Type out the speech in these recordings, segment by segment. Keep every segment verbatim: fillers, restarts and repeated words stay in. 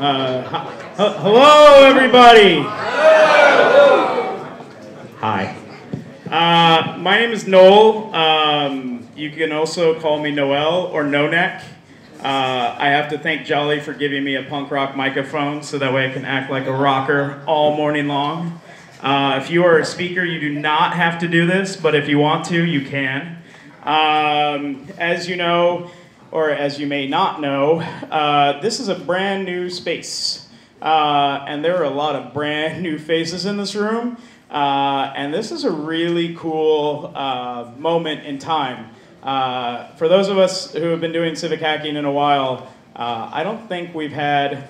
Uh, hello, everybody. Hi. Uh, my name is Noel. Um, you can also call me Noel or No-Neck. Uh, I have to thank Jolly for giving me a punk rock microphone so that way I can act like a rocker all morning long. Uh, if you are a speaker, you do not have to do this, but if you want to, you can. Um, as you know, or as you may not know, uh, this is a brand new space. Uh, and there are a lot of brand new faces in this room. Uh, and this is a really cool uh, moment in time. Uh, for those of us who have been doing civic hacking in a while, uh, I don't think we've had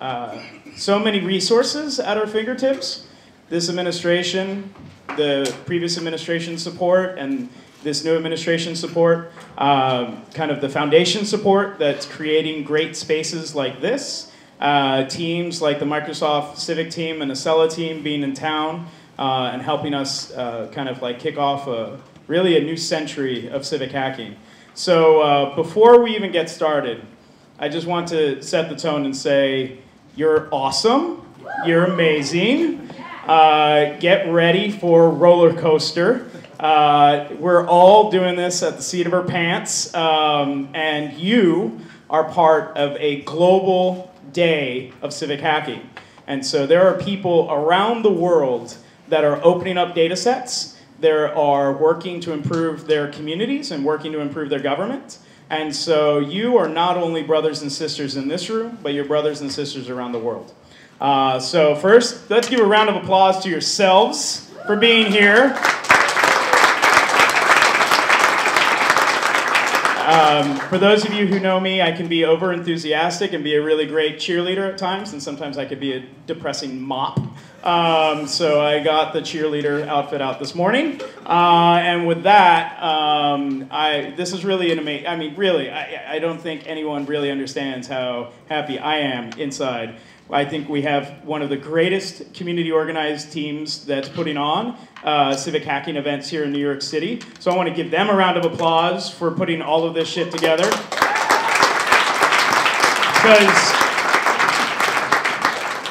uh, so many resources at our fingertips. This administration, the previous administration support, and this new administration support, uh, kind of the foundation support that's creating great spaces like this. Uh, teams like the Microsoft Civic team and Accela team being in town uh, and helping us uh, kind of like kick off a, really a new century of civic hacking. So uh, before we even get started, I just want to set the tone and say, you're awesome, you're amazing, uh, get ready for roller coaster. Uh, we're all doing this at the seat of our pants, um, and you are part of a global day of civic hacking. And so there are people around the world that are opening up data sets, they are working to improve their communities and working to improve their government. And so you are not only brothers and sisters in this room, but you're brothers and sisters around the world. Uh, so first, let's give a round of applause to yourselves for being here. Um, for those of you who know me, I can be over-enthusiastic and be a really great cheerleader at times, and sometimes I could be a depressing mop. Um, so I got the cheerleader outfit out this morning. Uh, and with that, um, I, this is really an amazing, I mean, really, I, I don't think anyone really understands how happy I am inside. I think we have one of the greatest community-organized teams that's putting on uh, civic hacking events here in New York City. So I want to give them a round of applause for putting all of this shit together. Because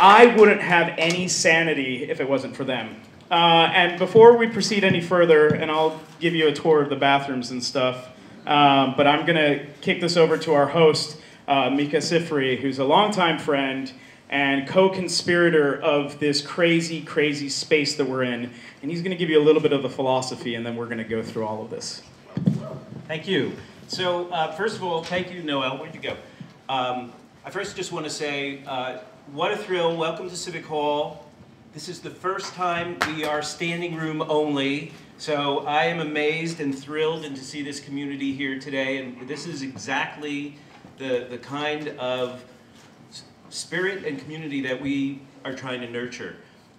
I wouldn't have any sanity if it wasn't for them. Uh, and before we proceed any further, and I'll give you a tour of the bathrooms and stuff, um, but I'm going to kick this over to our host, uh, Micah Sifry, who's a longtime friend and co-conspirator of this crazy, crazy space that we're in. And he's going to give you a little bit of the philosophy, and then we're going to go through all of this. Thank you. So uh, first of all, thank you, Noel. Where'd you go? Um, I first just want to say, uh, what a thrill. Welcome to Civic Hall. This is the first time we are standing room only. So I am amazed and thrilled and to see this community here today. And this is exactly the, the kind of spirit and community that we are trying to nurture.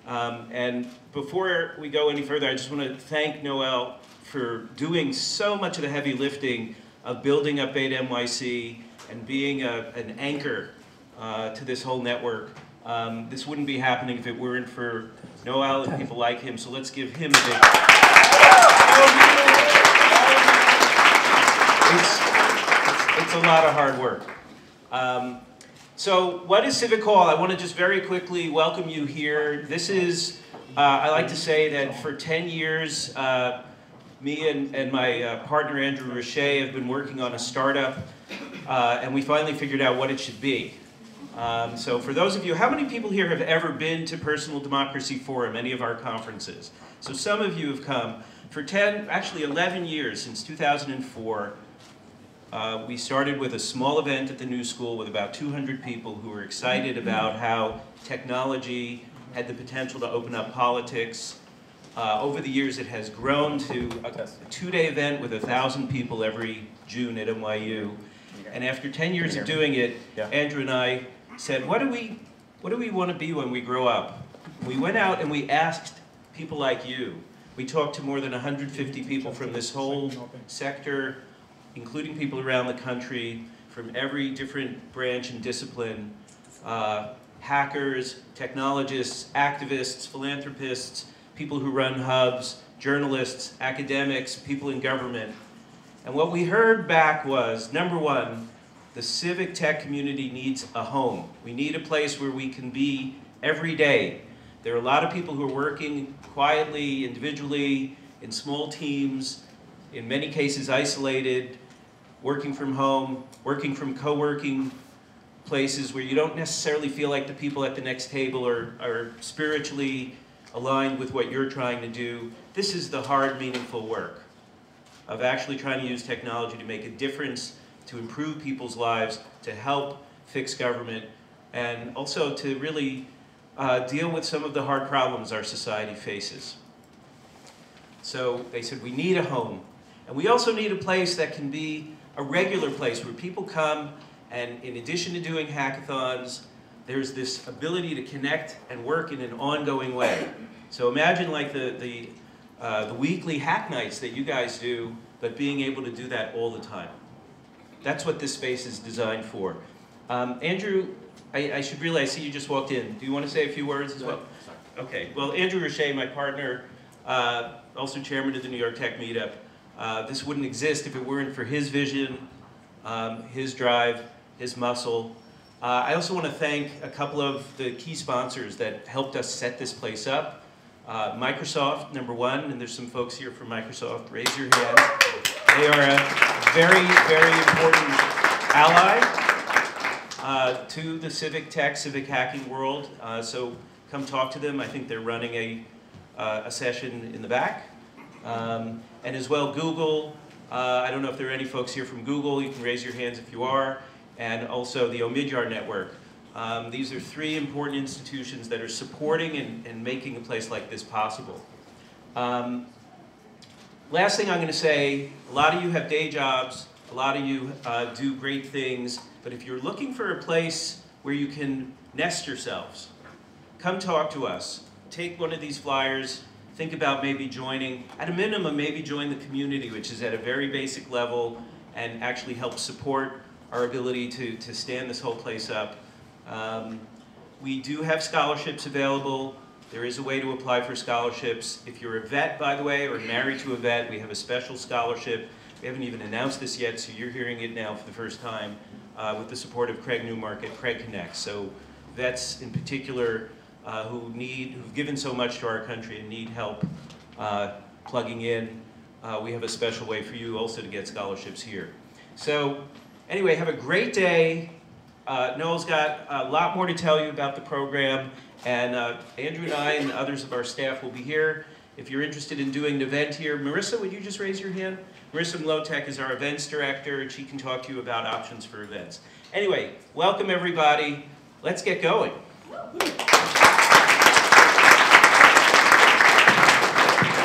Um, and before we go any further, I just want to thank Noel for doing so much of the heavy lifting of building up Beta N Y C and being a, an anchor uh, to this whole network. Um, this wouldn't be happening if it weren't for Noel and people like him, so let's give him a big it's, it's, it's a lot of hard work. Um, So what is Civic Hall? I want to just very quickly welcome you here. This is, uh, I like to say that for ten years, uh, me and, and my uh, partner Andrew Roche have been working on a startup, uh, and we finally figured out what it should be. Um, so for those of you, how many people here have ever been to Personal Democracy Forum, any of our conferences? So some of you have come. For ten, actually eleven years, since two thousand four, Uh, we started with a small event at the New School with about two hundred people who were excited about how technology had the potential to open up politics. Uh, over the years, it has grown to a two-day event with one thousand people every June at N Y U. And after ten years of doing it, Andrew and I said, what do we, what do we want to be when we grow up? We went out and we asked people like you. We talked to more than one hundred fifty people from this whole sector, including people around the country, from every different branch and discipline, uh, hackers, technologists, activists, philanthropists, people who run hubs, journalists, academics, people in government. And what we heard back was, number one, The civic tech community needs a home. We need a place where we can be every day. There are a lot of people who are working quietly, individually, in small teams, in many cases isolated, working from home, working from co-working places where you don't necessarily feel like the people at the next table are, are spiritually aligned with what you're trying to do. This is the hard, meaningful work of actually trying to use technology to make a difference, to improve people's lives, to help fix government, and also to really uh, deal with some of the hard problems our society faces. So they said, we need a home. And we also need a place that can be a regular place where people come, and in addition to doing hackathons, there's this ability to connect and work in an ongoing way. So imagine like the, the, uh, the weekly hack nights that you guys do, but being able to do that all the time. That's what this space is designed for. Um, Andrew, I, I should realize, I see you just walked in. Do you want to say a few words as well? Sorry. Okay, well, Andrew Roche, my partner, uh, also chairman of the New York Tech Meetup. Uh, this wouldn't exist if it weren't for his vision, um, his drive, his muscle. Uh, I also want to thank a couple of the key sponsors that helped us set this place up. Uh, Microsoft, number one, and there's some folks here from Microsoft. Raise your hand. They are a very, very important ally uh, to the civic tech, civic hacking world. Uh, so come talk to them. I think they're running a, uh, a session in the back. Um, and as well, Google. Uh, I don't know if there are any folks here from Google. You can raise your hands if you are. And also the Omidyar Network. Um, these are three important institutions that are supporting and, and making a place like this possible. Um, last thing I'm going to say, a lot of you have day jobs. A lot of you uh, do great things. But if you're looking for a place where you can nest yourselves, come talk to us. Take one of these flyers. Think about maybe joining, at a minimum, maybe join the community, which is at a very basic level, and actually help support our ability to, to stand this whole place up. Um, we do have scholarships available. There is a way to apply for scholarships. If you're a vet, by the way, or married to a vet, we have a special scholarship. We haven't even announced this yet, so you're hearing it now for the first time, uh, with the support of Craig Newmarket, Craig Connects. So vets in particular, Uh, who need, who've given so much to our country and need help uh, plugging in. Uh, we have a special way for you also to get scholarships here. So anyway, have a great day. Uh, Noel's got a lot more to tell you about the program, and uh, Andrew and I and others of our staff will be here. If you're interested in doing an event here, Marissa, would you just raise your hand? Marissa Mlotec is our events director, and she can talk to you about options for events. Anyway, welcome everybody. Let's get going.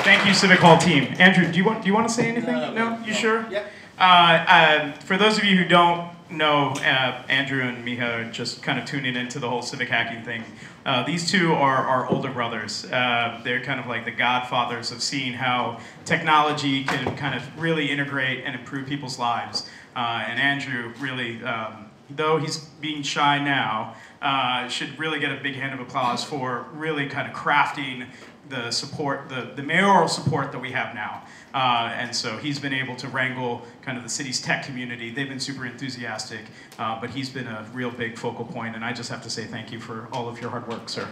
Thank you, Civic Hall team. Andrew, do you want do you want to say anything? No, no, no? You no. Sure? Yeah. Uh, uh, for those of you who don't know, uh, Andrew and Micah are just kind of tuning into the whole civic hacking thing. Uh, these two are our older brothers. Uh, they're kind of like the godfathers of seeing how technology can kind of really integrate and improve people's lives. Uh, and Andrew really, um, though he's being shy now, uh, should really get a big hand of applause for really kind of crafting the support, the, the mayoral support that we have now. Uh, and so he's been able to wrangle kind of the city's tech community. They've been super enthusiastic, uh, but he's been a real big focal point, and I just have to say thank you for all of your hard work, sir.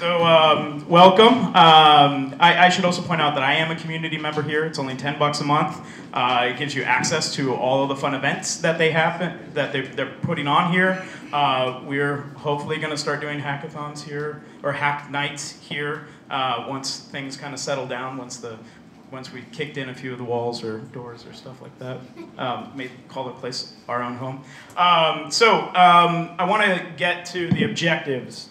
So um, welcome. Um, I, I should also point out that I am a community member here. It's only ten bucks a month. Uh, it gives you access to all of the fun events that they have, that they're, they're putting on here. Uh, we're hopefully going to start doing hackathons here, or hack nights here, uh, once things kind of settle down, once the once we've kicked in a few of the walls or doors or stuff like that. Um, maybe call the place our own home. Um, so um, I want to get to the objectives.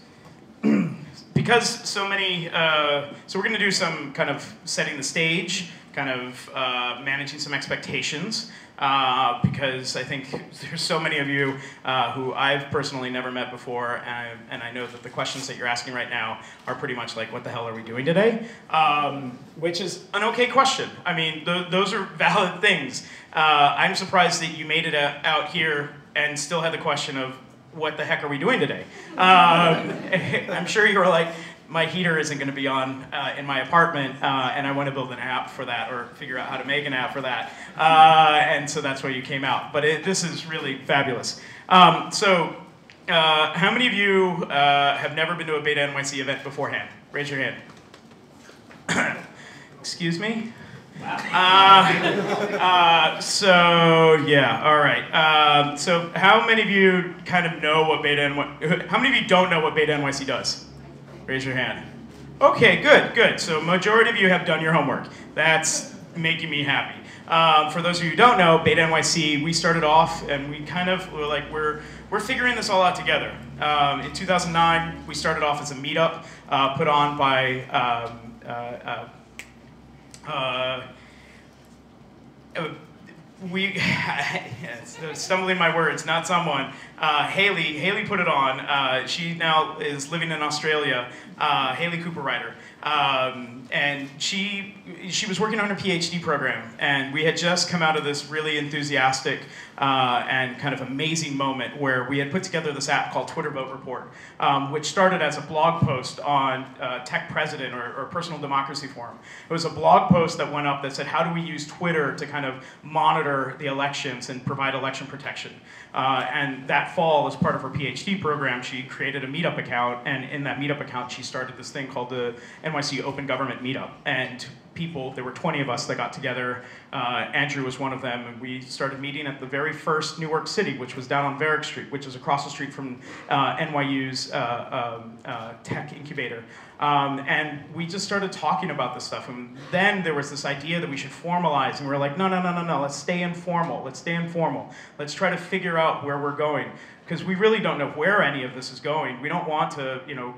Because so many, uh, so we're going to do some kind of setting the stage, kind of uh, managing some expectations, uh, because I think there's so many of you uh, who I've personally never met before, and I, and I know that the questions that you're asking right now are pretty much like, what the hell are we doing today? Um, which is an okay question. I mean, th those are valid things. Uh, I'm surprised that you made it out here and still had the question of, what the heck are we doing today? Um, I'm sure you were like, my heater isn't going to be on uh, in my apartment, uh, and I want to build an app for that or figure out how to make an app for that. Uh, and so that's why you came out. But it, this is really fabulous. Um, so uh, how many of you uh, have never been to a Beta N Y C event beforehand? Raise your hand. Excuse me? Wow. Uh, uh, so, yeah, all right. Uh, so how many of you kind of know what Beta N Y C, how many of you don't know what Beta N Y C does? Raise your hand. Okay, good, good. So majority of you have done your homework. That's making me happy. Uh, for those of you who don't know, Beta N Y C, we started off and we kind of were like, we're, we're figuring this all out together. Um, in two thousand nine, we started off as a meetup uh, put on by um, uh, uh, Uh, we, stumbling my words, not someone, uh, Haley, Haley put it on, uh, she now is living in Australia, uh, Haley Cooper writer, um, and she, she was working on her PhD program, and we had just come out of this really enthusiastic uh, and kind of amazing moment where we had put together this app called Twitter Vote Report, um, which started as a blog post on uh, Tech President or, or Personal Democracy Forum. It was a blog post that went up that said, how do we use Twitter to kind of monitor the elections and provide election protection? Uh, and that fall, as part of her PhD program, she created a Meetup account, and in that Meetup account, she started this thing called the N Y C Open Government Meetup. And people, there were twenty of us that got together. Uh, Andrew was one of them, and we started meeting at the very first Newark City, which was down on Varick Street, which is across the street from uh, N Y U's uh, um, uh, tech incubator. Um, and we just started talking about this stuff, and then there was this idea that we should formalize, and we were like, no, no, no, no, no, let's stay informal, let's stay informal. Let's try to figure out where we're going, because we really don't know where any of this is going. We don't want to, you know,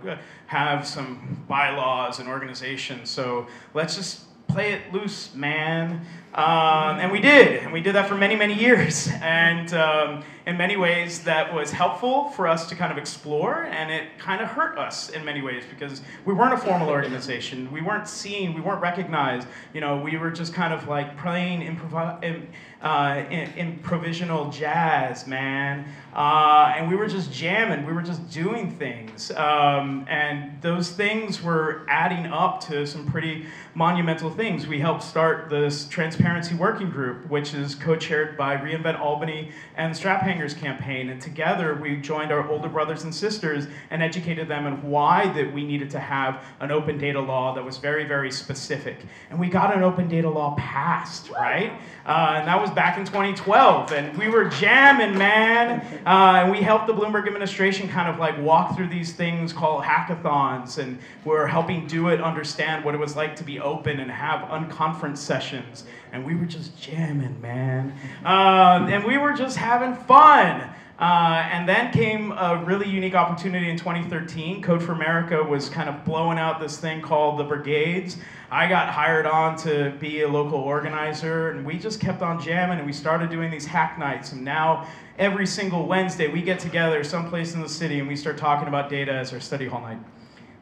have some bylaws and organizations, so let's just play it loose, man. Um, and we did, and we did that for many, many years. And um, in many ways, that was helpful for us to kind of explore, and it kind of hurt us in many ways because we weren't a formal organization. We weren't seen, we weren't recognized. You know, we were just kind of like playing improv in, uh, in, in provisional jazz, man. Uh, and we were just jamming, we were just doing things. Um, and those things were adding up to some pretty monumental things. We helped start this Transparency Working Group, which is co-chaired by Reinvent Albany and Strap Hangers Campaign, and together we joined our older brothers and sisters and educated them on why that we needed to have an open data law that was very, very specific. And we got an open data law passed, right? Uh, and that was back in twenty twelve, and we were jamming, man. Uh, and we helped the Bloomberg administration kind of like walk through these things called hackathons, and we're helping Do It understand what it was like to be open and have unconference sessions. And we were just jamming, man. Uh, and we were just having fun. Uh, and then came a really unique opportunity in twenty thirteen. Code for America was kind of blowing out this thing called the Brigades. I got hired on to be a local organizer, and we just kept on jamming, and we started doing these hack nights. And now every single Wednesday, we get together someplace in the city, and we start talking about data as our study hall night.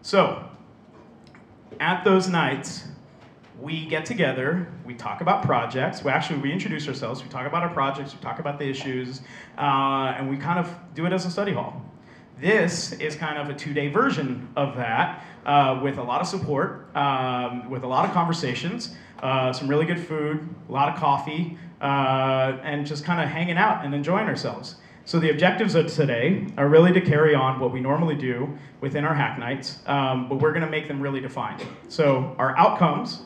So at those nights, we get together, we talk about projects, we actually, we introduce ourselves, we talk about our projects, we talk about the issues, uh, and we kind of do it as a study hall. This is kind of a two-day version of that, uh, with a lot of support, um, with a lot of conversations, uh, some really good food, a lot of coffee, uh, and just kind of hanging out and enjoying ourselves. So the objectives of today are really to carry on what we normally do within our hack nights, um, but we're gonna make them really defined. So our outcomes,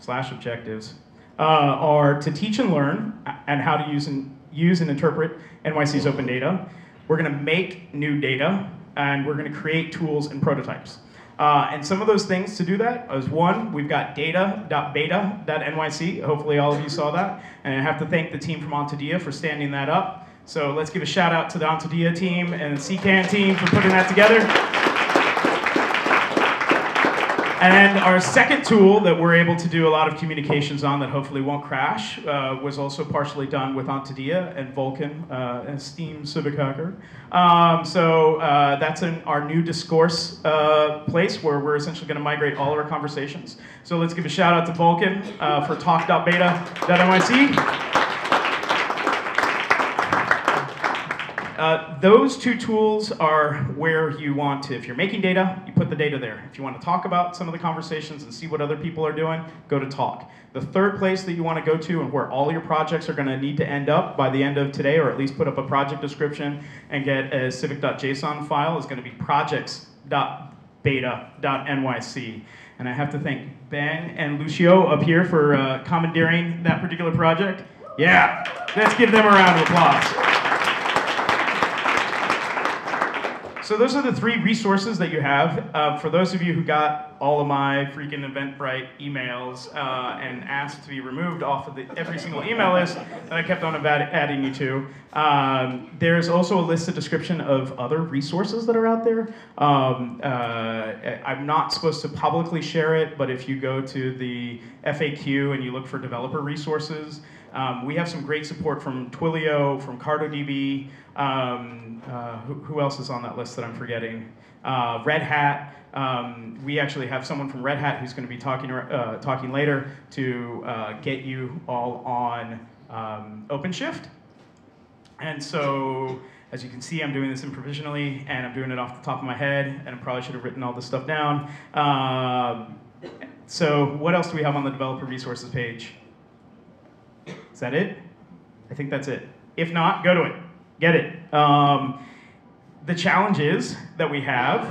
slash objectives, uh, are to teach and learn and how to use and, use and interpret N Y C's open data. We're gonna make new data, and we're gonna create tools and prototypes. Uh, and some of those things to do that is, one, we've got data dot beta dot N Y C. Hopefully all of you saw that. And I have to thank the team from Ontodia for standing that up. So let's give a shout out to the Ontodia team and the C K A N team for putting that together. And our second tool that we're able to do a lot of communications on that hopefully won't crash uh, was also partially done with Ontodia and Vulcan, uh, and Steam Civic Hacker. Um, so uh, that's in our new discourse uh, place where we're essentially going to migrate all of our conversations. So let's give a shout out to Vulcan uh, for talk dot beta dot N Y C. Uh, those two tools are where you want to, if you're making data, you put the data there. If you want to talk about some of the conversations and see what other people are doing, go to Talk. The third place that you want to go to, and where all your projects are going to need to end up by the end of today, or at least put up a project description and get a civic.json file, is going to be projects dot beta dot N Y C. And I have to thank Ben and Lucio up here for uh, commandeering that particular project. Yeah, let's give them a round of applause. So those are the three resources that you have. Uh, for those of you who got all of my freaking Eventbrite emails uh, and asked to be removed off of the, every single email list that I kept on adding you to, um, there's also a listed description of other resources that are out there. Um, uh, I'm not supposed to publicly share it, but if you go to the F A Q and you look for developer resources, Um, we have some great support from Twilio, from CardoDB, um, uh, who, who else is on that list that I'm forgetting? Uh, Red Hat. Um, we actually have someone from Red Hat who's going to be talking, uh, talking later to uh, get you all on um, OpenShift. And so, as you can see, I'm doing this improvisionally, and I'm doing it off the top of my head, and I probably should have written all this stuff down. Uh, so what else do we have on the developer resources page? Is that it? I think that's it. If not, go to it. Get it. Um, the challenges that we have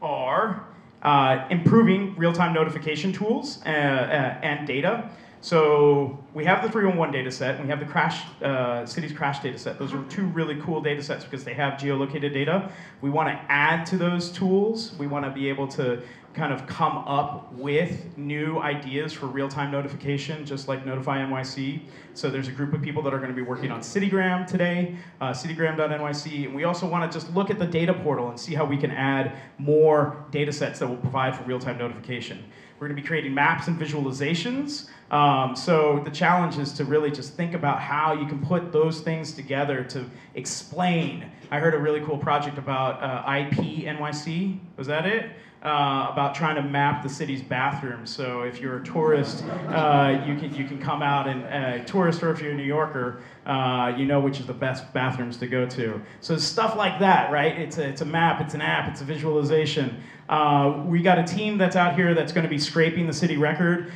are uh, improving real-time notification tools uh, uh, and data. So we have the three one one data set, and we have the crash, uh, cities crash data set. Those are two really cool data sets because they have geolocated data. We want to add to those tools. We want to be able to kind of come up with new ideas for real-time notification, just like Notify N Y C. So there's a group of people that are going to be working on Citigram today, uh, Citigram dot N Y C. And we also want to just look at the data portal and see how we can add more data sets that will provide for real-time notification. We're going to be creating maps and visualizations. Um, so the challenge is to really just think about how you can put those things together to explain. I heard a really cool project about uh, I P N Y C, was that it? Uh, about trying to map the city's bathrooms. So if you're a tourist, uh, you can you can come out and uh, tourist, or if you're a New Yorker, uh, you know which is the best bathrooms to go to. So stuff like that, right? It's a it's a map, it's an app, it's a visualization. Uh, we got a team that's out here that's going to be scraping the city record.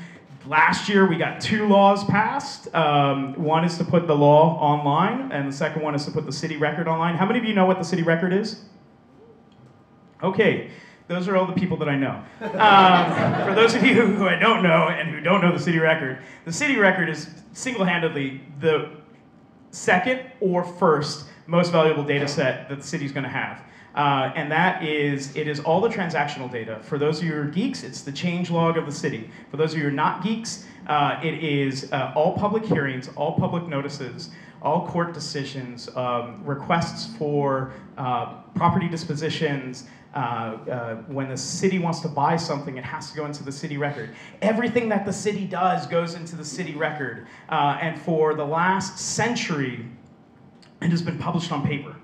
Last year, we got two laws passed. Um, one is to put the law online, and the second one is to put the city record online. How many of you know what the city record is? Okay. Those are all the people that I know. Um, for those of you who I don't know and who don't know the city record, the city record is single-handedly the second or first most valuable data set that the city's going to have. Uh, and that is, it is all the transactional data. For those of you who are geeks, it's the change log of the city. For those of you who are not geeks, uh, it is uh, all public hearings, all public notices, all court decisions, um, requests for uh, property dispositions. Uh, uh, when the city wants to buy something, it has to go into the city record. Everything that the city does goes into the city record. Uh, and for the last century, it has been published on paper.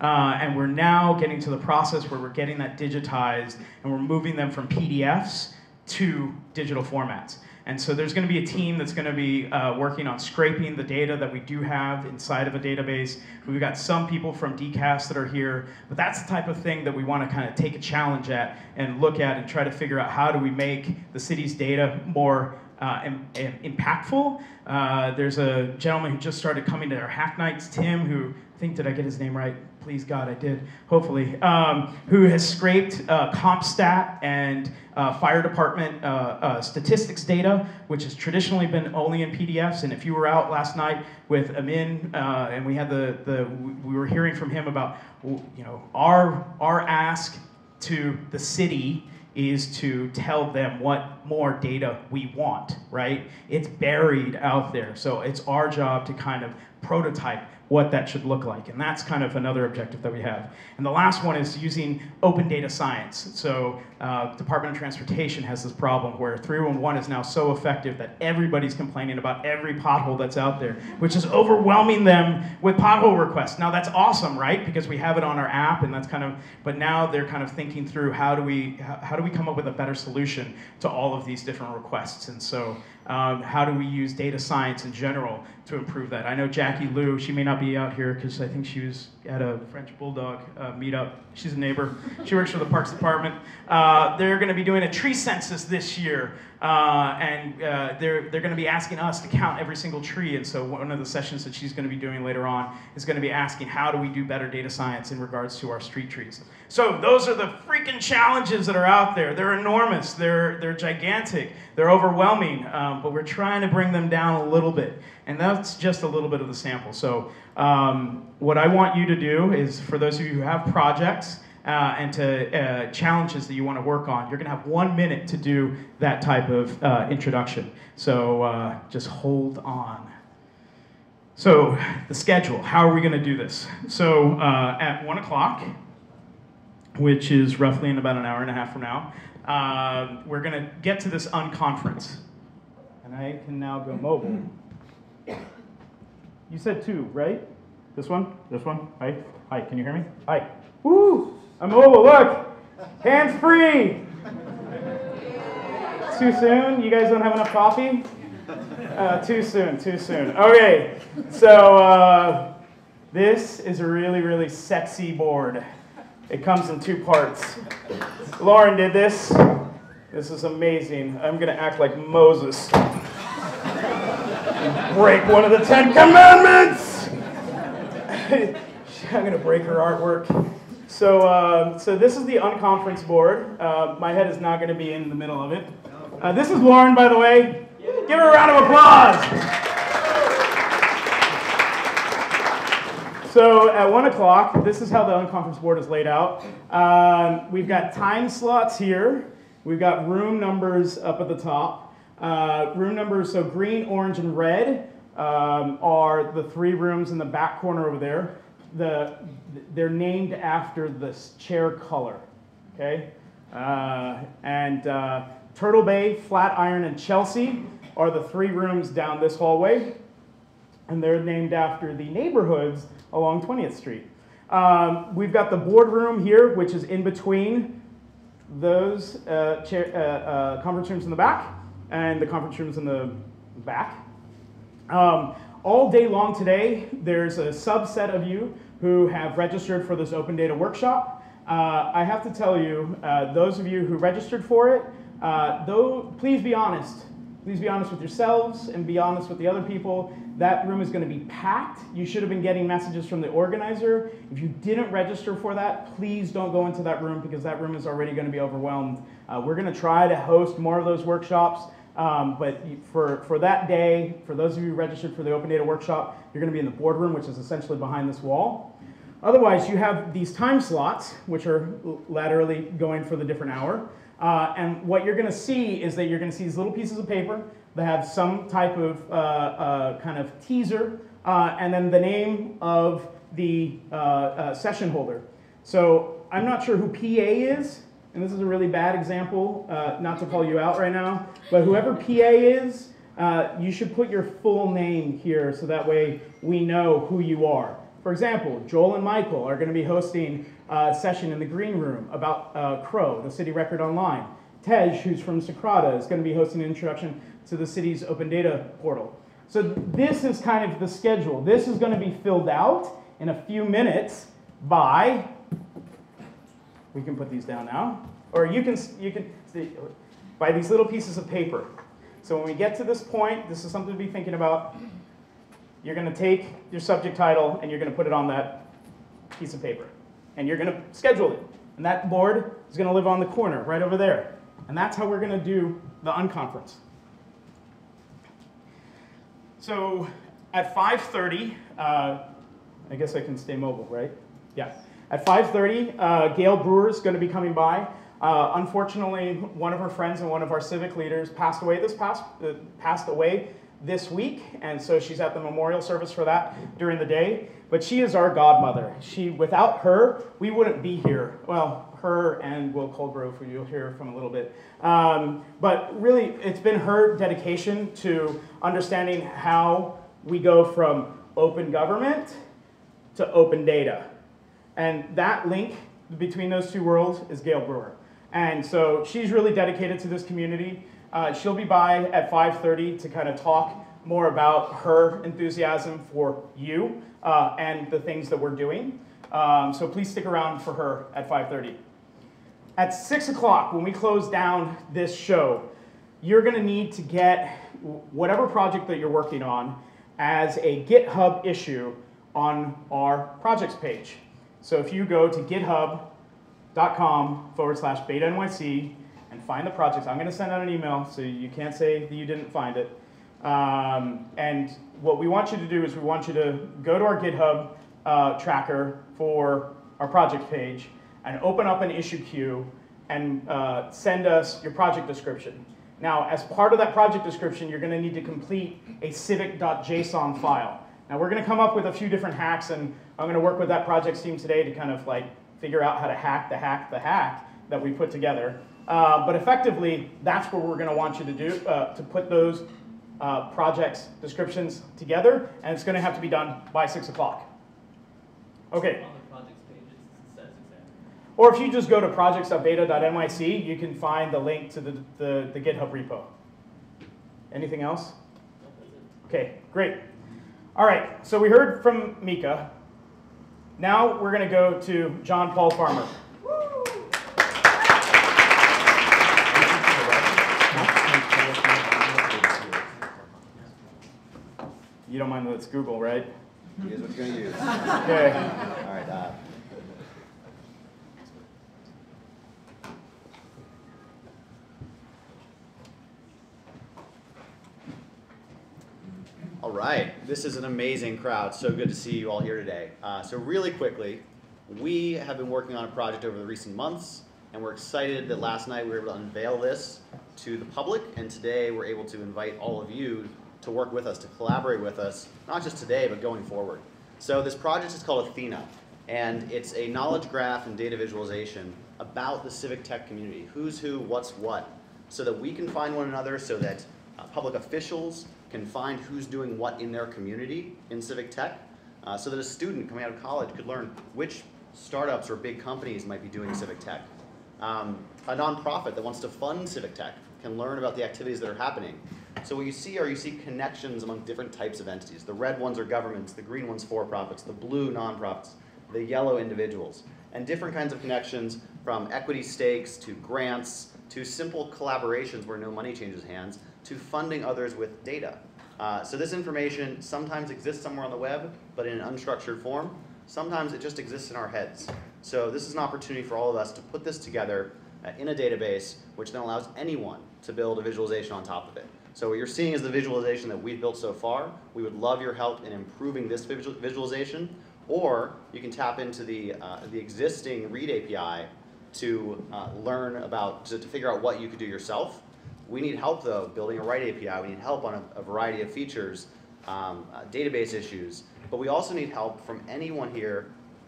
Uh, and we're now getting to the process where we're getting that digitized, and we're moving them from P D Fs to digital formats. And so there's going to be a team that's going to be uh, working on scraping the data that we do have inside of a database. We've got some people from D C A S that are here, but that's the type of thing that we want to kind of take a challenge at and look at and try to figure out how do we make the city's data more uh, im im impactful. Uh, there's a gentleman who just started coming to our hack nights, Tim, who I think, did I get his name right? Please God, I did, hopefully, um, who has scraped uh, CompStat and uh, fire department uh, uh, statistics data, which has traditionally been only in P D Fs. And if you were out last night with Amin, uh, and we had the, the, we were hearing from him about, you know, our, our ask to the city is to tell them what more data we want, right? It's buried out there. So it's our job to kind of prototype what that should look like. And that's kind of another objective that we have. And the last one is using open data science. So uh, Department of Transportation has this problem where three one one is now so effective that everybody's complaining about every pothole that's out there, which is overwhelming them with pothole requests. Now that's awesome, right? Because we have it on our app, and that's kind of, but now they're kind of thinking through how do we, how do we come up with a better solution to all of of these different requests. And so um, how do we use data science in general to improve that? I know Jackie Liu, she may not be out here because I think she was at a French Bulldog uh, meetup. She's a neighbor. She works for the Parks Department. Uh, they're going to be doing a tree census this year. Uh, and uh, they're, they're going to be asking us to count every single tree. And so one of the sessions that she's going to be doing later on is going to be asking, how do we do better data science in regards to our street trees? So those are the freaking challenges that are out there. They're enormous. They're, they're gigantic. They're overwhelming. Um, but we're trying to bring them down a little bit. And that's just a little bit of the sample. So um, what I want you to do is, for those of you who have projects, Uh, and to uh, challenges that you want to work on, you're going to have one minute to do that type of uh, introduction. So uh, just hold on. So the schedule, how are we going to do this? So uh, at one o'clock, which is roughly in about an hour and a half from now, uh, we're going to get to this unconference. And I can now go mobile. You said two, right? This one? This one? Hi? Hi, can you hear me? Hi. Woo! I'm mobile, look! Hands free! Too soon? You guys don't have enough coffee? Uh, too soon, too soon. Okay, so uh, this is a really, really sexy board. It comes in two parts. Lauren did this. This is amazing. I'm going to act like Moses and break one of the Ten Commandments! I'm going to break her artwork. So, uh, so this is the unconference board. Uh, my head is not going to be in the middle of it. Uh, this is Lauren, by the way. Give her a round of applause. So at one o'clock, this is how the unconference board is laid out. Um, we've got time slots here. We've got room numbers up at the top. Uh, room numbers, so green, orange, and red um, are the three rooms in the back corner over there. The, they're named after the chair color, okay? Uh, and uh, Turtle Bay, Flatiron, and Chelsea are the three rooms down this hallway, and they're named after the neighborhoods along twentieth street. Um, we've got the boardroom here, which is in between those uh, chair, uh, uh, conference rooms in the back and the conference rooms in the back. Um, All day long today, there's a subset of you who have registered for this open data workshop. Uh, I have to tell you, uh, those of you who registered for it, uh, though, please be honest. Please be honest with yourselves and be honest with the other people. That room is going to be packed. You should have been getting messages from the organizer. If you didn't register for that, please don't go into that room because that room is already going to be overwhelmed. Uh, we're going to try to host more of those workshops. Um, but for, for that day, for those of you registered for the Open Data Workshop, you're going to be in the boardroom, which is essentially behind this wall. Otherwise, you have these time slots, which are laterally going for the different hour. Uh, and what you're going to see is that you're going to see these little pieces of paper that have some type of uh, uh, kind of teaser, uh, and then the name of the uh, uh, session holder. So I'm not sure who P A is. And this is a really bad example, uh, not to call you out right now, but whoever P A is, uh, you should put your full name here so that way we know who you are. For example, Joel and Michael are going to be hosting a session in the green room about uh, Crow, the city record online. Tej, who's from Socrata, is going to be hosting an introduction to the city's open data portal. So this is kind of the schedule. This is going to be filled out in a few minutes by... We can put these down now. Or you can, you can by these little pieces of paper. So when we get to this point, this is something to be thinking about. You're going to take your subject title, and you're going to put it on that piece of paper. And you're going to schedule it. And that board is going to live on the corner right over there. And that's how we're going to do the unconference. So at five thirty, uh, I guess I can stay mobile, right? Yeah. At five thirty, uh, Gail Brewer is going to be coming by. Uh, unfortunately, one of her friends and one of our civic leaders passed away this past uh, passed away this week, and so she's at the memorial service for that during the day. But she is our godmother. She, without her, we wouldn't be here. Well, her and Will Colegrove, who you'll hear from a little bit. Um, but really, it's been her dedication to understanding how we go from open government to open data. And that link between those two worlds is Gail Brewer. And so she's really dedicated to this community. Uh, she'll be by at five thirty to kind of talk more about her enthusiasm for you uh, and the things that we're doing. Um, so please stick around for her at five thirty. At six o'clock, when we close down this show, you're going to need to get whatever project that you're working on as a GitHub issue on our projects page. So if you go to github.com forward slash beta NYC and find the projects, I'm going to send out an email so you can't say that you didn't find it. Um, and what we want you to do is we want you to go to our GitHub uh, tracker for our project page and open up an issue queue and uh, send us your project description. Now, as part of that project description, you're going to need to complete a civic.json file. Now, we're going to come up with a few different hacks, and I'm going to work with that projects team today to kind of like figure out how to hack the hack the hack that we put together. Uh, but effectively, that's what we're going to want you to do, uh, to put those uh, projects descriptions together, and it's going to have to be done by six o'clock. Okay. Or if you just go to projects dot beta dot N Y C, you can find the link to the, the, the GitHub repo. Anything else? OK, great. All right, so we heard from Micah. Now we're going to go to John Paul Farmer. Woo! You don't mind that it's Google, right? Here's what you're going to use. OK. All right. Uh, All right, this is an amazing crowd. So good to see you all here today. Uh, so really quickly, we have been working on a project over the recent months, and we're excited that last night we were able to unveil this to the public, and today we're able to invite all of you to work with us, to collaborate with us, not just today, but going forward. So this project is called Athena, and it's a knowledge graph and data visualization about the civic tech community, who's who, what's what, so that we can find one another, so that uh, public officials can find who's doing what in their community in civic tech, uh, so that a student coming out of college could learn which startups or big companies might be doing civic tech. Um, a nonprofit that wants to fund civic tech can learn about the activities that are happening. So what you see are you see connections among different types of entities. The red ones are governments, the green ones for-profits, the blue nonprofits, the yellow individuals, and different kinds of connections from equity stakes to grants to simple collaborations where no money changes hands, to funding others with data. Uh, so this information sometimes exists somewhere on the web, but in an unstructured form. Sometimes it just exists in our heads. So this is an opportunity for all of us to put this together uh, in a database, which then allows anyone to build a visualization on top of it. So what you're seeing is the visualization that we've built so far. We would love your help in improving this visual visualization, or you can tap into the, uh, the existing READ A P I to uh, learn about, to, to figure out what you could do yourself. We need help, though, building a write A P I. We need help on a, a variety of features, um, uh, database issues. But we also need help from anyone here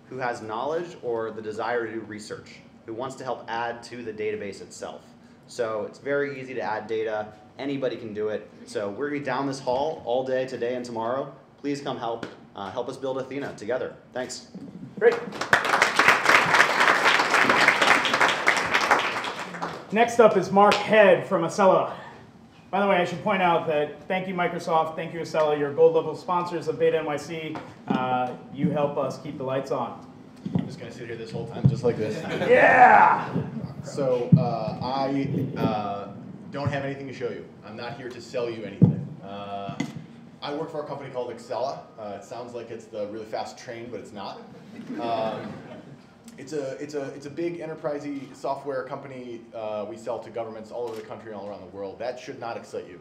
who has knowledge or the desire to do research, who wants to help add to the database itself. So it's very easy to add data. Anybody can do it. So we're going to be down this hall all day today and tomorrow. Please come help. Uh, help us build Athena together. Thanks. Great. Next up is Mark Head from Accela. By the way, I should point out that thank you, Microsoft. Thank you, Accela. You're gold level sponsors of Beta N Y C. Uh, you help us keep the lights on. I'm just going to sit here this whole time, just like this. Yeah! So uh, I uh, don't have anything to show you. I'm not here to sell you anything. Uh, I work for a company called Accela. Uh, it sounds like it's the really fast train, but it's not. Um, It's a, it's a, it's a big enterprisey software company. Uh, we sell to governments all over the country and all around the world. That should not excite you.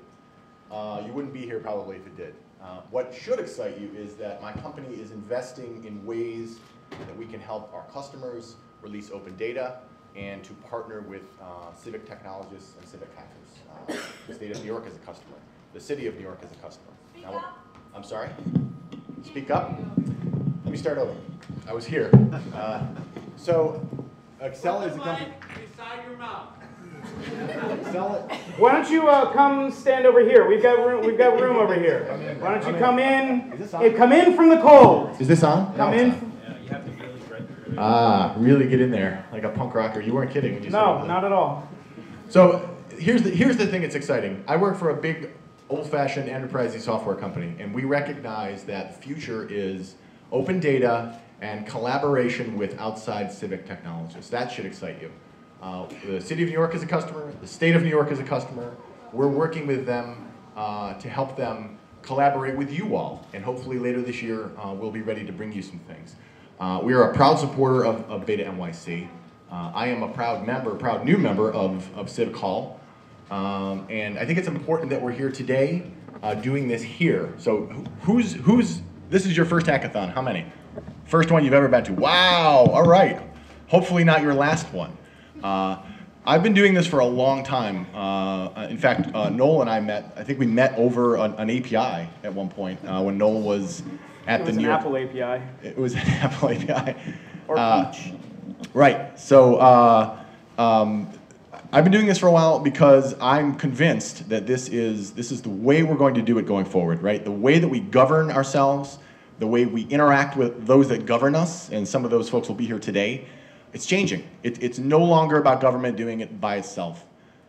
Uh, you wouldn't be here probably if it did. Uh, what should excite you is that my company is investing in ways that we can help our customers release open data and to partner with uh, civic technologists and civic hackers. Uh, the state of New York is a customer. The city of New York is a customer. Speak now, up. I'm sorry? Speak up? Let me start over. I was here. Uh, So, Accela is a company. Inside your mouth. Accela. Why don't you uh, come stand over here? We've got room. We've got room over here. Why don't you come in? Is this on? Hey, come in from the cold. Is this on? Come no, in. On. Yeah, you have to really right through. Ah, really get in there like a punk rocker. You weren't kidding when you said that. No, not at all. So here's the here's the thing that's exciting. I work for a big, old-fashioned enterprisey software company, and we recognize that the future is open data and collaboration with outside civic technologists. That should excite you. Uh, the City of New York is a customer. The State of New York is a customer. We're working with them uh, to help them collaborate with you all, and hopefully later this year uh, we'll be ready to bring you some things. Uh, we are a proud supporter of, of Beta N Y C. Uh, I am a proud member, proud new member of, of Civic Hall. Um, and I think it's important that we're here today uh, doing this here. So who's, who's, this is your first hackathon, how many? First one you've ever been to, wow, all right. Hopefully not your last one. Uh, I've been doing this for a long time. Uh, in fact, uh, Noel and I met, I think we met over an, an A P I at one point uh, when Noel was at the New York. It was an Apple A P I. It was an Apple A P I. Or uh, Peach. Right, so uh, um, I've been doing this for a while because I'm convinced that this is, this is the way we're going to do it going forward, right? The way that we govern ourselves, the way we interact with those that govern us, and some of those folks will be here today, it's changing. It, it's no longer about government doing it by itself.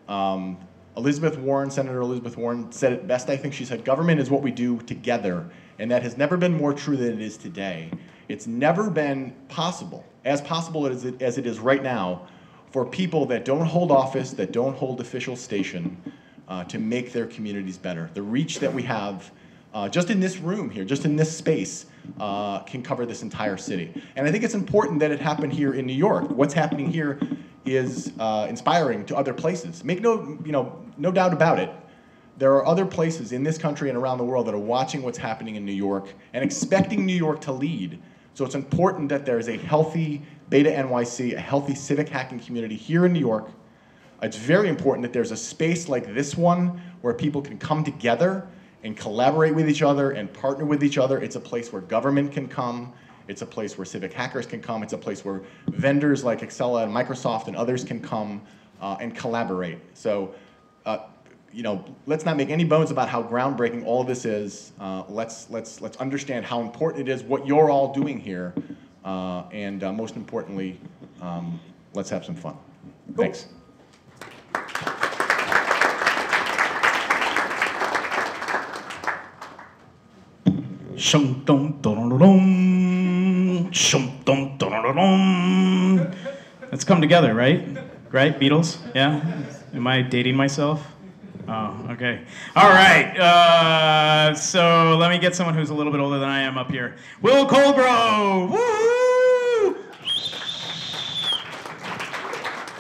Um, Elizabeth Warren, Senator Elizabeth Warren said it best, I think she said, government is what we do together, and that has never been more true than it is today. It's never been possible, as possible as it, as it is right now, for people that don't hold office, that don't hold official station, uh, to make their communities better. The reach that we have uh, just in this room here, just in this space, uh, can cover this entire city. And I think it's important that it happen here in New York. What's happening here is uh, inspiring to other places. Make no, you know, no doubt about it. There are other places in this country and around the world that are watching what's happening in New York and expecting New York to lead. So it's important that there is a healthy Beta N Y C, a healthy civic hacking community here in New York. It's very important that there's a space like this one where people can come together and collaborate with each other and partner with each other. It's a place where government can come. It's a place where civic hackers can come. It's a place where vendors like Accela and Microsoft and others can come uh, and collaborate. So, uh, you know, let's not make any bones about how groundbreaking all of this is. Uh, let's, let's, let's understand how important it is, what you're all doing here, uh, and uh, most importantly, um, let's have some fun. Cool. Thanks. Let's come together, right? Right, Beatles? Yeah? Am I dating myself? Oh, okay. All right. Uh, so let me get someone who's a little bit older than I am up here. Will Colegrove! Woohoo!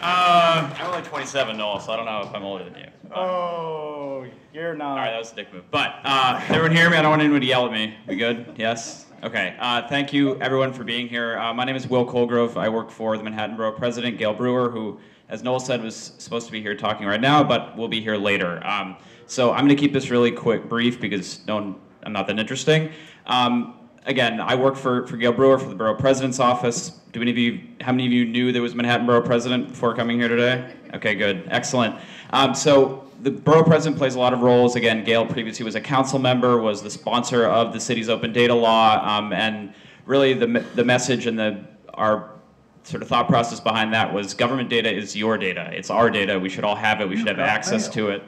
Uh, I'm only twenty-seven, Noel, so I don't know if I'm older than you. But. Oh, you're not. All right, that was a dick move. But uh, everyone hear me? I don't want anyone to yell at me. We good? Yes? Okay. Uh, thank you, everyone, for being here. Uh, my name is Will Colegrove. I work for the Manhattan Borough President, Gail Brewer, who, as Noel said, was supposed to be here talking right now, but we'll be here later. Um, so I'm going to keep this really quick, brief, because no one, I'm not that interesting. Um, again, I work for, for Gail Brewer for the Borough President's Office. Do any of you, how many of you knew there was a Manhattan Borough President before coming here today? Okay, good, excellent. Um, so the Borough President plays a lot of roles. Again, Gail previously was a council member, was the sponsor of the city's open data law, um, and really the the message and the our sort of thought process behind that was government data is your data. It's our data. We should all have it. We should have access to it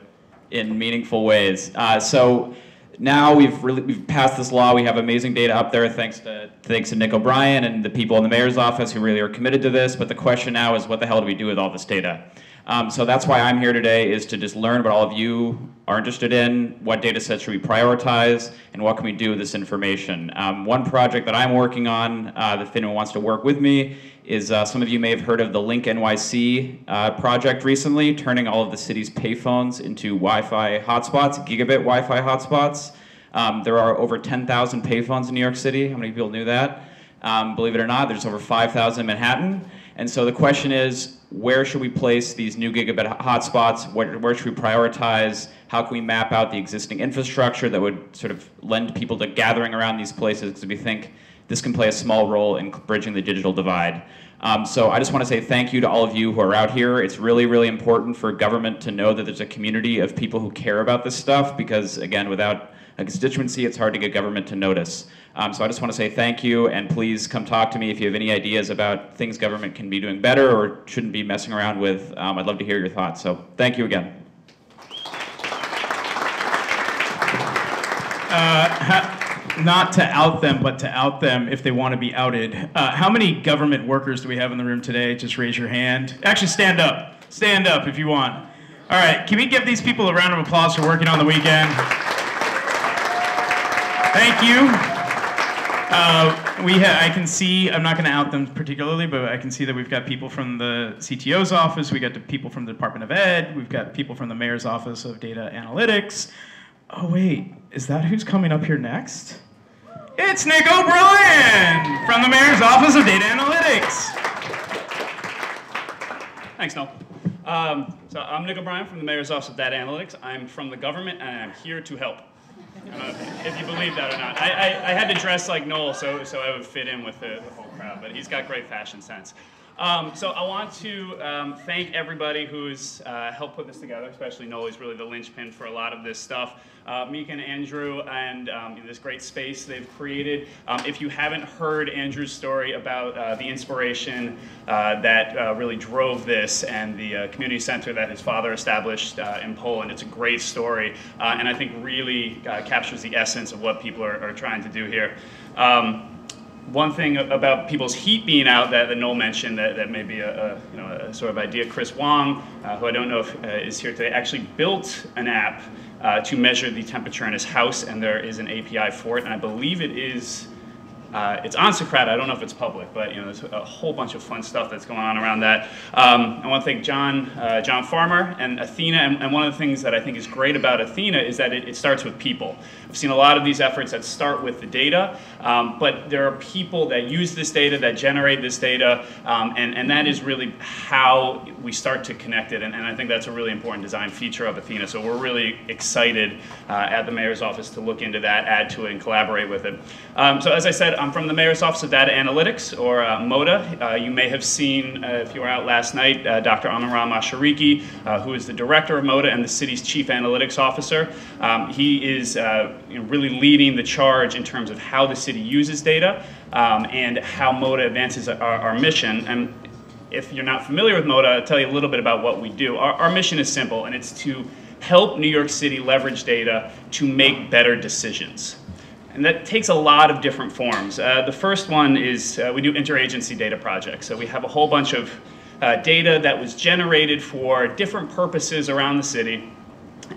in meaningful ways. Uh, so now we've really we've passed this law. We have amazing data up there thanks to thanks to Nick O'Brien and the people in the mayor's office who really are committed to this. But the question now is, what the hell do we do with all this data? Um, so that's why I'm here today, is to just learn what all of you are interested in, what data sets should we prioritize, and what can we do with this information. Um, one project that I'm working on, uh, that if anyone wants to work with me, is uh, some of you may have heard of the Link N Y C uh, project recently, turning all of the city's payphones into Wi-Fi hotspots, gigabit Wi-Fi hotspots. Um, there are over ten thousand payphones in New York City. How many people knew that? Um, believe it or not, there's over five thousand in Manhattan. And so the question is, where should we place these new gigabit hotspots? Where, where should we prioritize? How can we map out the existing infrastructure that would sort of lend people to gathering around these places? Because we think this can play a small role in bridging the digital divide. Um, so I just want to say thank you to all of you who are out here. It's really, really important for government to know that there's a community of people who care about this stuff, because again, without a constituency, it's hard to get government to notice. Um, so I just want to say thank you, and please come talk to me if you have any ideas about things government can be doing better or shouldn't be messing around with. Um, I'd love to hear your thoughts. So thank you again. uh, ha not to out them, but to out them if they want to be outed. Uh, how many government workers do we have in the room today? Just raise your hand. Actually, stand up. Stand up if you want. All right, can we give these people a round of applause for working on the weekend? Thank you. Uh, we ha I can see, I'm not going to out them particularly, but I can see that we've got people from the C T O's office, we've got people from the Department of Ed, we've got people from the Mayor's Office of Data Analytics. Oh wait, is that who's coming up here next? It's Nick O'Brien from the Mayor's Office of Data Analytics. Thanks, Noel. Um, so I'm Nick O'Brien from the Mayor's Office of Data Analytics. I'm from the government and I'm here to help. I don't know if you believe that or not. I, I, I had to dress like Noel so, so I would fit in with the, the whole crowd, but he's got great fashion sense. Um, so I want to um, thank everybody who's uh, helped put this together, especially Noel. He's really the linchpin for a lot of this stuff. Uh, Micah and Andrew and um, this great space they've created. Um, if you haven't heard Andrew's story about uh, the inspiration uh, that uh, really drove this and the uh, community center that his father established uh, in Poland, it's a great story uh, and I think really uh, captures the essence of what people are, are trying to do here. Um, One thing about people's heat being out that, that Noel mentioned that, that may be a, a, you know, a sort of idea, Chris Wong, uh, who I don't know if uh, is here today, actually built an app uh, to measure the temperature in his house, and there is an A P I for it, and I believe it is, uh, it's on Socrata, I don't know if it's public, but you know, there's a whole bunch of fun stuff that's going on around that. Um, I want to thank John, uh, John Farmer and Athena, and, and one of the things that I think is great about Athena is that it, it starts with people. I've seen a lot of these efforts that start with the data, um, but there are people that use this data, that generate this data, um, and, and that is really how we start to connect it, and, and I think that's a really important design feature of Athena, so we're really excited uh, at the Mayor's Office to look into that, add to it, and collaborate with it. Um, so as I said, I'm from the Mayor's Office of Data Analytics, or uh, MODA. Uh, you may have seen, uh, if you were out last night, uh, Doctor Amiram Ashariki, uh, who is the director of MODA and the city's chief analytics officer. Um, he is uh, really leading the charge in terms of how the city uses data um, and how MODA advances our, our mission. And if you're not familiar with MODA, I'll tell you a little bit about what we do. Our, our mission is simple, and it's to help New York City leverage data to make better decisions. And that takes a lot of different forms. Uh, the first one is uh, we do interagency data projects. So we have a whole bunch of uh, data that was generated for different purposes around the city.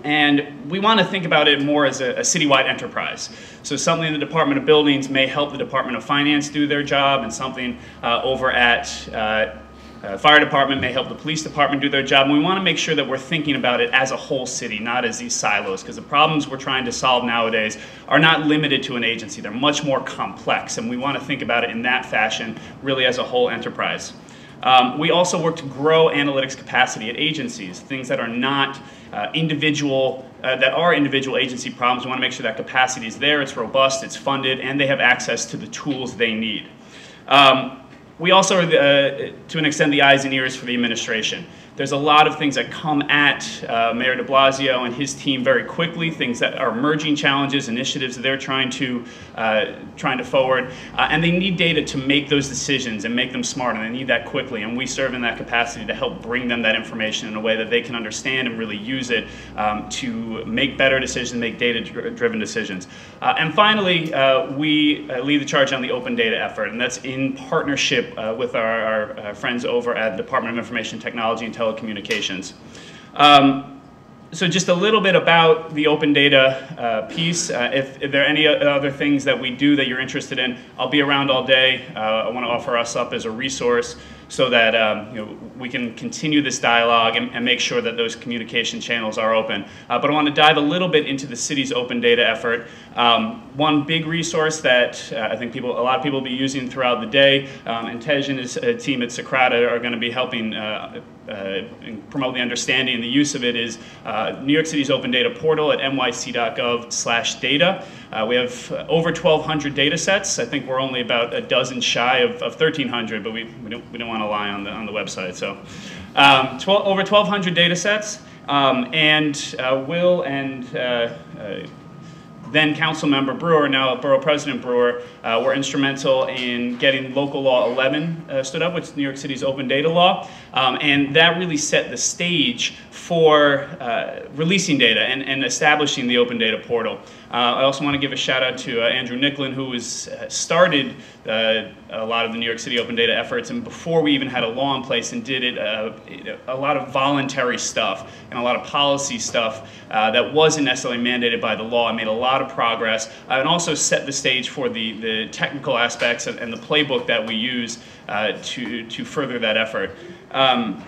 And we want to think about it more as a, a citywide enterprise. So something in the Department of Buildings may help the Department of Finance do their job, and something uh, over at uh, Uh, fire department may help the police department do their job, and we want to make sure that we're thinking about it as a whole city, not as these silos, because the problems we're trying to solve nowadays are not limited to an agency. They're much more complex, and we want to think about it in that fashion, really as a whole enterprise. Um, we also work to grow analytics capacity at agencies, things that are not uh, individual, uh, that are individual agency problems. We want to make sure that capacity is there, it's robust, it's funded, and they have access to the tools they need. Um, We also are, uh, to an extent, the eyes and ears for the administration. There's a lot of things that come at uh, Mayor de Blasio and his team very quickly, things that are emerging challenges, initiatives that they're trying to, uh, trying to forward. Uh, and they need data to make those decisions and make them smart, and they need that quickly. And we serve in that capacity to help bring them that information in a way that they can understand and really use it um, to make better decisions, make data-driven decisions. Uh, and finally, uh, we uh, lead the charge on the open data effort, and that's in partnership uh, with our, our uh, friends over at the Department of Information Technology and Television Communications. Um, so just a little bit about the open data uh, piece. Uh, if, if there are any other things that we do that you're interested in, I'll be around all day. Uh, I want to offer us up as a resource so that um, you know, we can continue this dialogue and, and make sure that those communication channels are open. Uh, but I want to dive a little bit into the city's open data effort. Um, one big resource that uh, I think people, a lot of people will be using throughout the day, um, and Tej and his uh, team at Socrata are going to be helping uh, Uh, and promote the understanding and the use of it is uh, New York City's open data portal at N Y C dot gov slash data. Uh, we have uh, over twelve hundred data sets. I think we're only about a dozen shy of, of thirteen hundred, but we, we don't, we don't want to lie on the, on the website. So um, over twelve hundred data sets, um, and uh, Will and uh, uh, then Council Member Brewer, now Borough President Brewer, uh, were instrumental in getting Local Law eleven uh, stood up, which is New York City's open data law, um, and that really set the stage for uh, releasing data and, and establishing the open data portal. Uh, I also want to give a shout out to uh, Andrew Nicklin, who has uh, started uh, a lot of the New York City open data efforts, and before we even had a law in place and did it, uh, a lot of voluntary stuff and a lot of policy stuff uh, that wasn't necessarily mandated by the law, and made a lot of progress, uh, and also set the stage for the, the technical aspects and, and the playbook that we use uh, to, to further that effort. Um,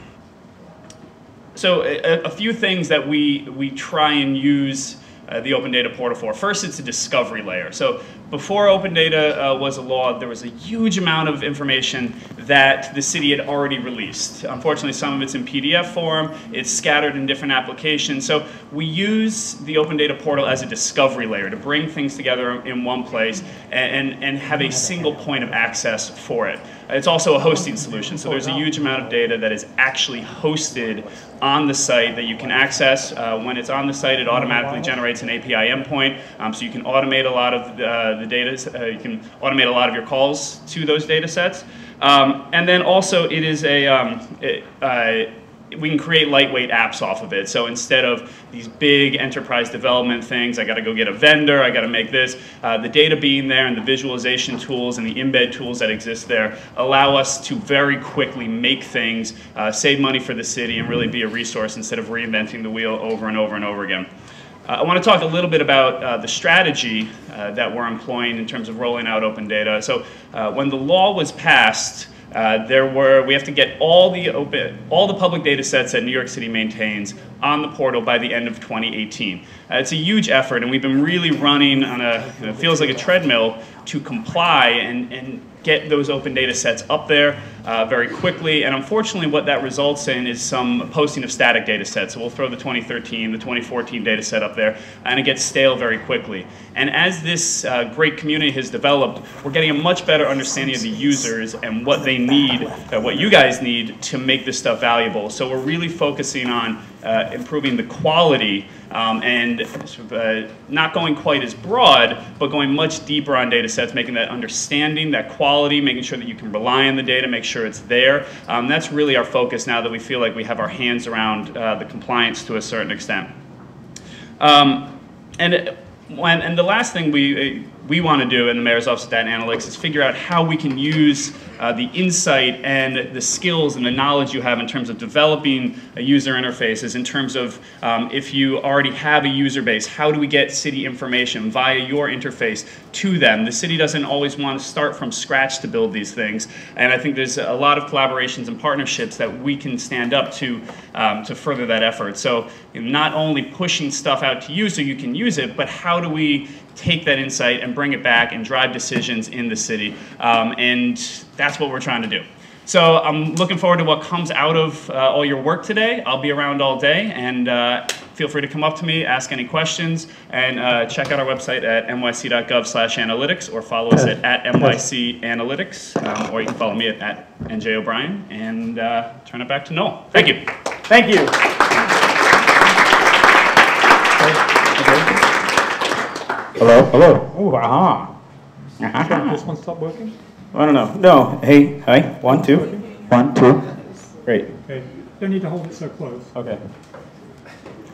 so a, a few things that we, we try and use Uh, the Open Data Portal for. First, it's a discovery layer. So before Open Data uh, was a law, there was a huge amount of information that the city had already released. Unfortunately, some of it's in P D F form, it's scattered in different applications. So we use the Open Data Portal as a discovery layer to bring things together in one place and, and, and have a single point of access for it. It's also a hosting solution, so there's a huge amount of data that is actually hosted on the site that you can access. Uh, when it's on the site, it automatically generates an A P I endpoint, um, so you can automate a lot of uh, the data, uh, you can automate a lot of your calls to those data sets. Um, and then also it is a, um, it, uh, we can create lightweight apps off of it. So instead of these big enterprise development things, I got to go get a vendor, I got to make this, uh, the data being there and the visualization tools and the embed tools that exist there allow us to very quickly make things, uh, save money for the city, and really be a resource instead of reinventing the wheel over and over and over again. Uh, I want to talk a little bit about uh, the strategy uh, that we're employing in terms of rolling out open data. So uh, when the law was passed, Uh, there were, we have to get all the open, all the public data sets that New York City maintains on the portal by the end of twenty eighteen. Uh, it's a huge effort, and we've been really running on a, you know, it feels like a treadmill to comply and, and get those open data sets up there uh, very quickly. And unfortunately, what that results in is some posting of static data sets. So we'll throw the twenty thirteen, the twenty fourteen data set up there, and it gets stale very quickly. And as this uh, great community has developed, we're getting a much better understanding of the users and what they need, uh, what you guys need to make this stuff valuable. So we're really focusing on Uh, improving the quality um, and uh, not going quite as broad, but going much deeper on data sets, making that understanding, that quality, making sure that you can rely on the data, make sure it's there. Um, that's really our focus now that we feel like we have our hands around uh, the compliance to a certain extent. Um, and, when, and the last thing we, we want to do in the Mayor's Office of Data Analytics is figure out how we can use Uh, the insight and the skills and the knowledge you have in terms of developing a user interfaces, in terms of um, if you already have a user base, how do we get city information via your interface to them? The city doesn't always want to start from scratch to build these things, and I think there's a lot of collaborations and partnerships that we can stand up to um, to further that effort. So you know, not only pushing stuff out to you so you can use it, but how do we take that insight and bring it back and drive decisions in the city? Um, and that's what we're trying to do. So I'm looking forward to what comes out of uh, all your work today. I'll be around all day, and uh, feel free to come up to me, ask any questions, and uh, check out our website at N Y C dot gov slash analytics, or follow us at, at M Y C Analytics, um, or you can follow me at, at N J O'Brien, and uh, turn it back to Noel. Thank you. Thank you. Hello? Hello. Oh, aha. Uh-huh. Uh-huh. This one stopped working? I don't know. No. Hey, hi. One, two. One, two. Great. Okay. Don't need to hold it so close. Okay.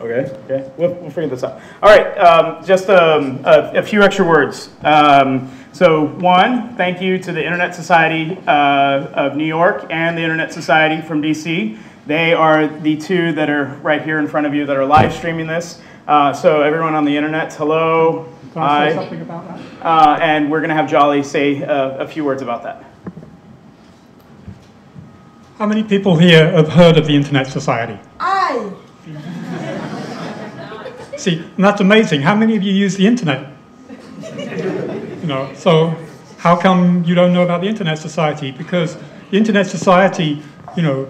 Okay. Okay. We'll, we'll figure this out. All right. Um, just um, a, a few extra words. Um, so, one, thank you to the Internet Society uh, of New York and the Internet Society from D C. They are the two that are right here in front of you that are live streaming this. Uh, so, everyone on the Internet, hello. Can I say something about that? Uh, and we're going to have Jolly say uh, a few words about that. How many people here have heard of the Internet Society? I! See, and that's amazing. How many of you use the Internet? You know, so how come you don't know about the Internet Society? Because the Internet Society, you know,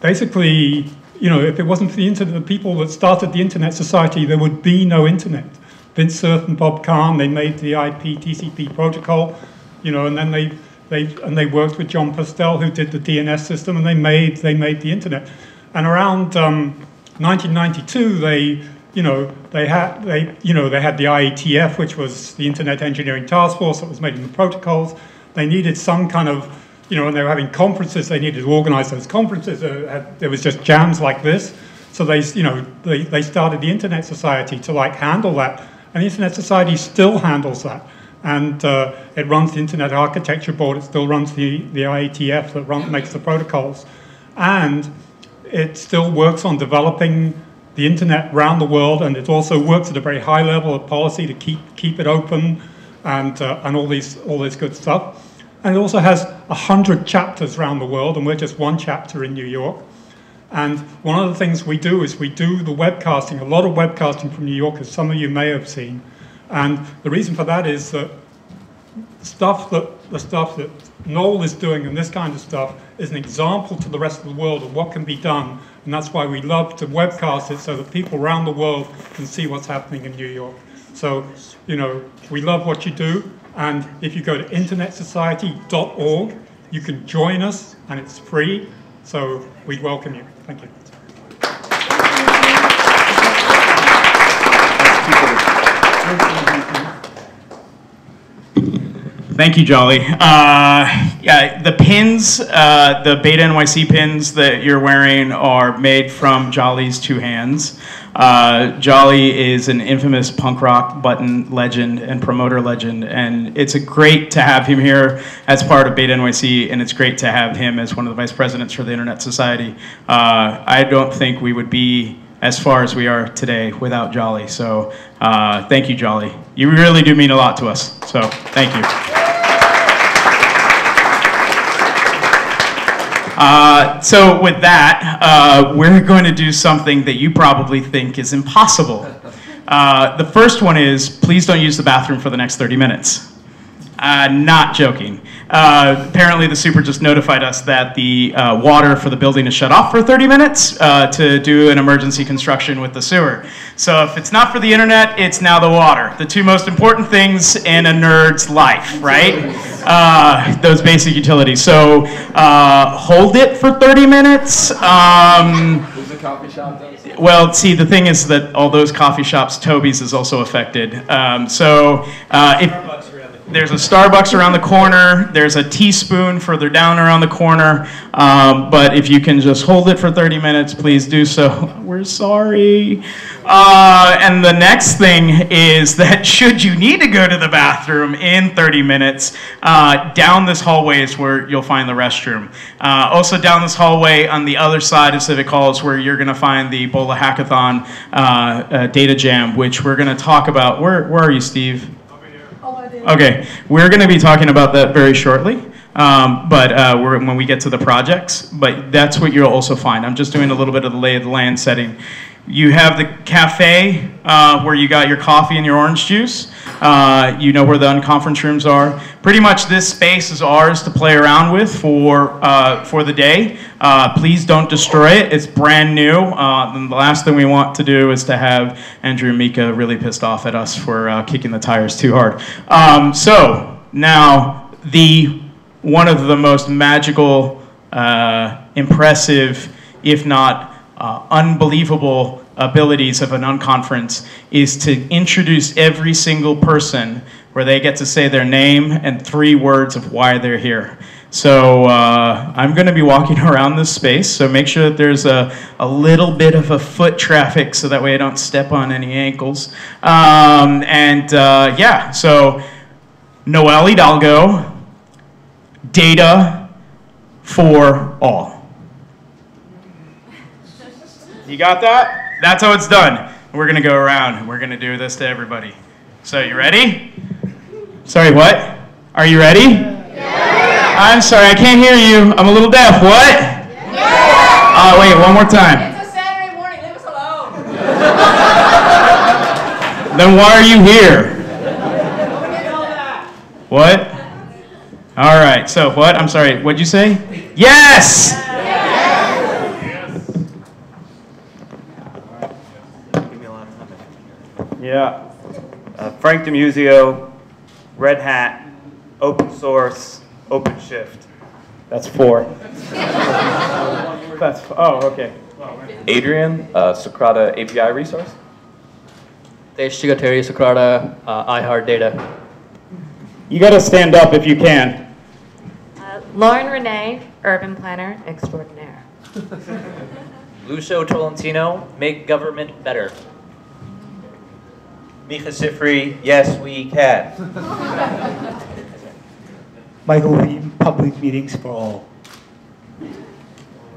basically, you know, if it wasn't for the Internet, the people that started the Internet Society, there would be no Internet. Vince Cerf and Bob Kahn, they made the I P T C P protocol, you know, and then they, they, and they worked with John Postel, who did the D N S system, and they made, they made the Internet. And around um, nineteen ninety-two, they, you know, they had, they, you know, they had the I E T F, which was the Internet Engineering Task Force that was making the protocols. They needed some kind of, you know, and they were having conferences, they needed to organize those conferences. There was just jams like this. So they, you know, they, they started the Internet Society to like handle that. and the Internet Society still handles that. And uh, it runs the Internet Architecture Board, it still runs the, the I A T F that run, makes the protocols. And it still works on developing the Internet around the world, and it also works at a very high level of policy to keep, keep it open and, uh, and all, these, all this good stuff. And it also has one hundred chapters around the world, and we're just one chapter in New York. And one of the things we do is we do the webcasting, a lot of webcasting from New York, as some of you may have seen. And the reason for that is that stuff that the stuff that Noel is doing and this kind of stuff is an example to the rest of the world of what can be done. And that's why we love to webcast it, so that people around the world can see what's happening in New York. So, you know, we love what you do. And if you go to internet society dot org, you can join us, and it's free. So we'd welcome you. Thank you. Thank you, Jolly. Uh, yeah, the pins, uh, the Beta N Y C pins that you're wearing are made from Jolly's two hands. Uh, Jolly is an infamous punk rock button legend and promoter legend, and it's a great to have him here as part of Beta N Y C, and it's great to have him as one of the vice presidents for the Internet Society. Uh, I don't think we would be as far as we are today without Jolly. So uh, thank you, Jolly. You really do mean a lot to us, so thank you. Uh, so with that, uh, we're going to do something that you probably think is impossible. Uh, the first one is, please don't use the bathroom for the next thirty minutes. Uh, not joking. Uh, apparently the super just notified us that the uh, water for the building is shut off for thirty minutes uh, to do an emergency construction with the sewer. So if it's not for the internet, it's now the water. The two most important things in a nerd's life, right? Uh, those basic utilities. So uh, hold it for thirty minutes. Um, Coffee shop does. Well, see, the thing is that all those coffee shops, Toby's is also affected. Um, so uh, if... There's a Starbucks around the corner. There's a Teaspoon further down around the corner. Um, but if you can just hold it for thirty minutes, please do so. We're sorry. Uh, and the next thing is that should you need to go to the bathroom in thirty minutes, uh, down this hallway is where you'll find the restroom. Uh, also down this hallway on the other side of Civic Hall is where you're going to find the Bola Hackathon uh, uh, data jam, which we're going to talk about. Where, where are you, Steve? Okay, we're going to be talking about that very shortly, um, but uh, we're, when we get to the projects, but that's what you'll also find. I'm just doing a little bit of the lay of the land setting. You have the cafe uh, where you got your coffee and your orange juice. Uh, you know where the unconference rooms are. Pretty much this space is ours to play around with for, uh, for the day. Uh, please don't destroy it. It's brand new. Uh, and the last thing we want to do is to have Andrew and Micah really pissed off at us for uh, kicking the tires too hard. Um, so now the one of the most magical, uh, impressive, if not uh, unbelievable abilities of an unconference is to introduce every single person where they get to say their name and three words of why they're here. So uh, I'm going to be walking around this space, so make sure that there's a, a little bit of a foot traffic so that way I don't step on any ankles. Um, and uh, yeah, so Noel Hidalgo, data for all. You got that? That's how it's done. We're going to go around. We're going to do this to everybody. So you ready? Sorry, what? Are you ready? Yeah. I'm sorry, I can't hear you. I'm a little deaf. What? Yeah. Uh, wait, one more time. It's a Saturday morning. Leave us alone. Then why are you here? What? All right. So what? I'm sorry. What'd you say? Yes. Yeah. Yeah. Uh, Frank DiMuzio, Red Hat, open source, OpenShift. That's four. That's, oh, okay. Adrian, uh, Socrata A P I resource. Desh Shigateri, Socrata, uh, iHeart Data. You got to stand up if you can. Uh, Lauren Renee, Urban Planner Extraordinaire. Lucio Tolentino, make government better. Micah Sifry, yes, we can. Michael Lee, public meetings for all.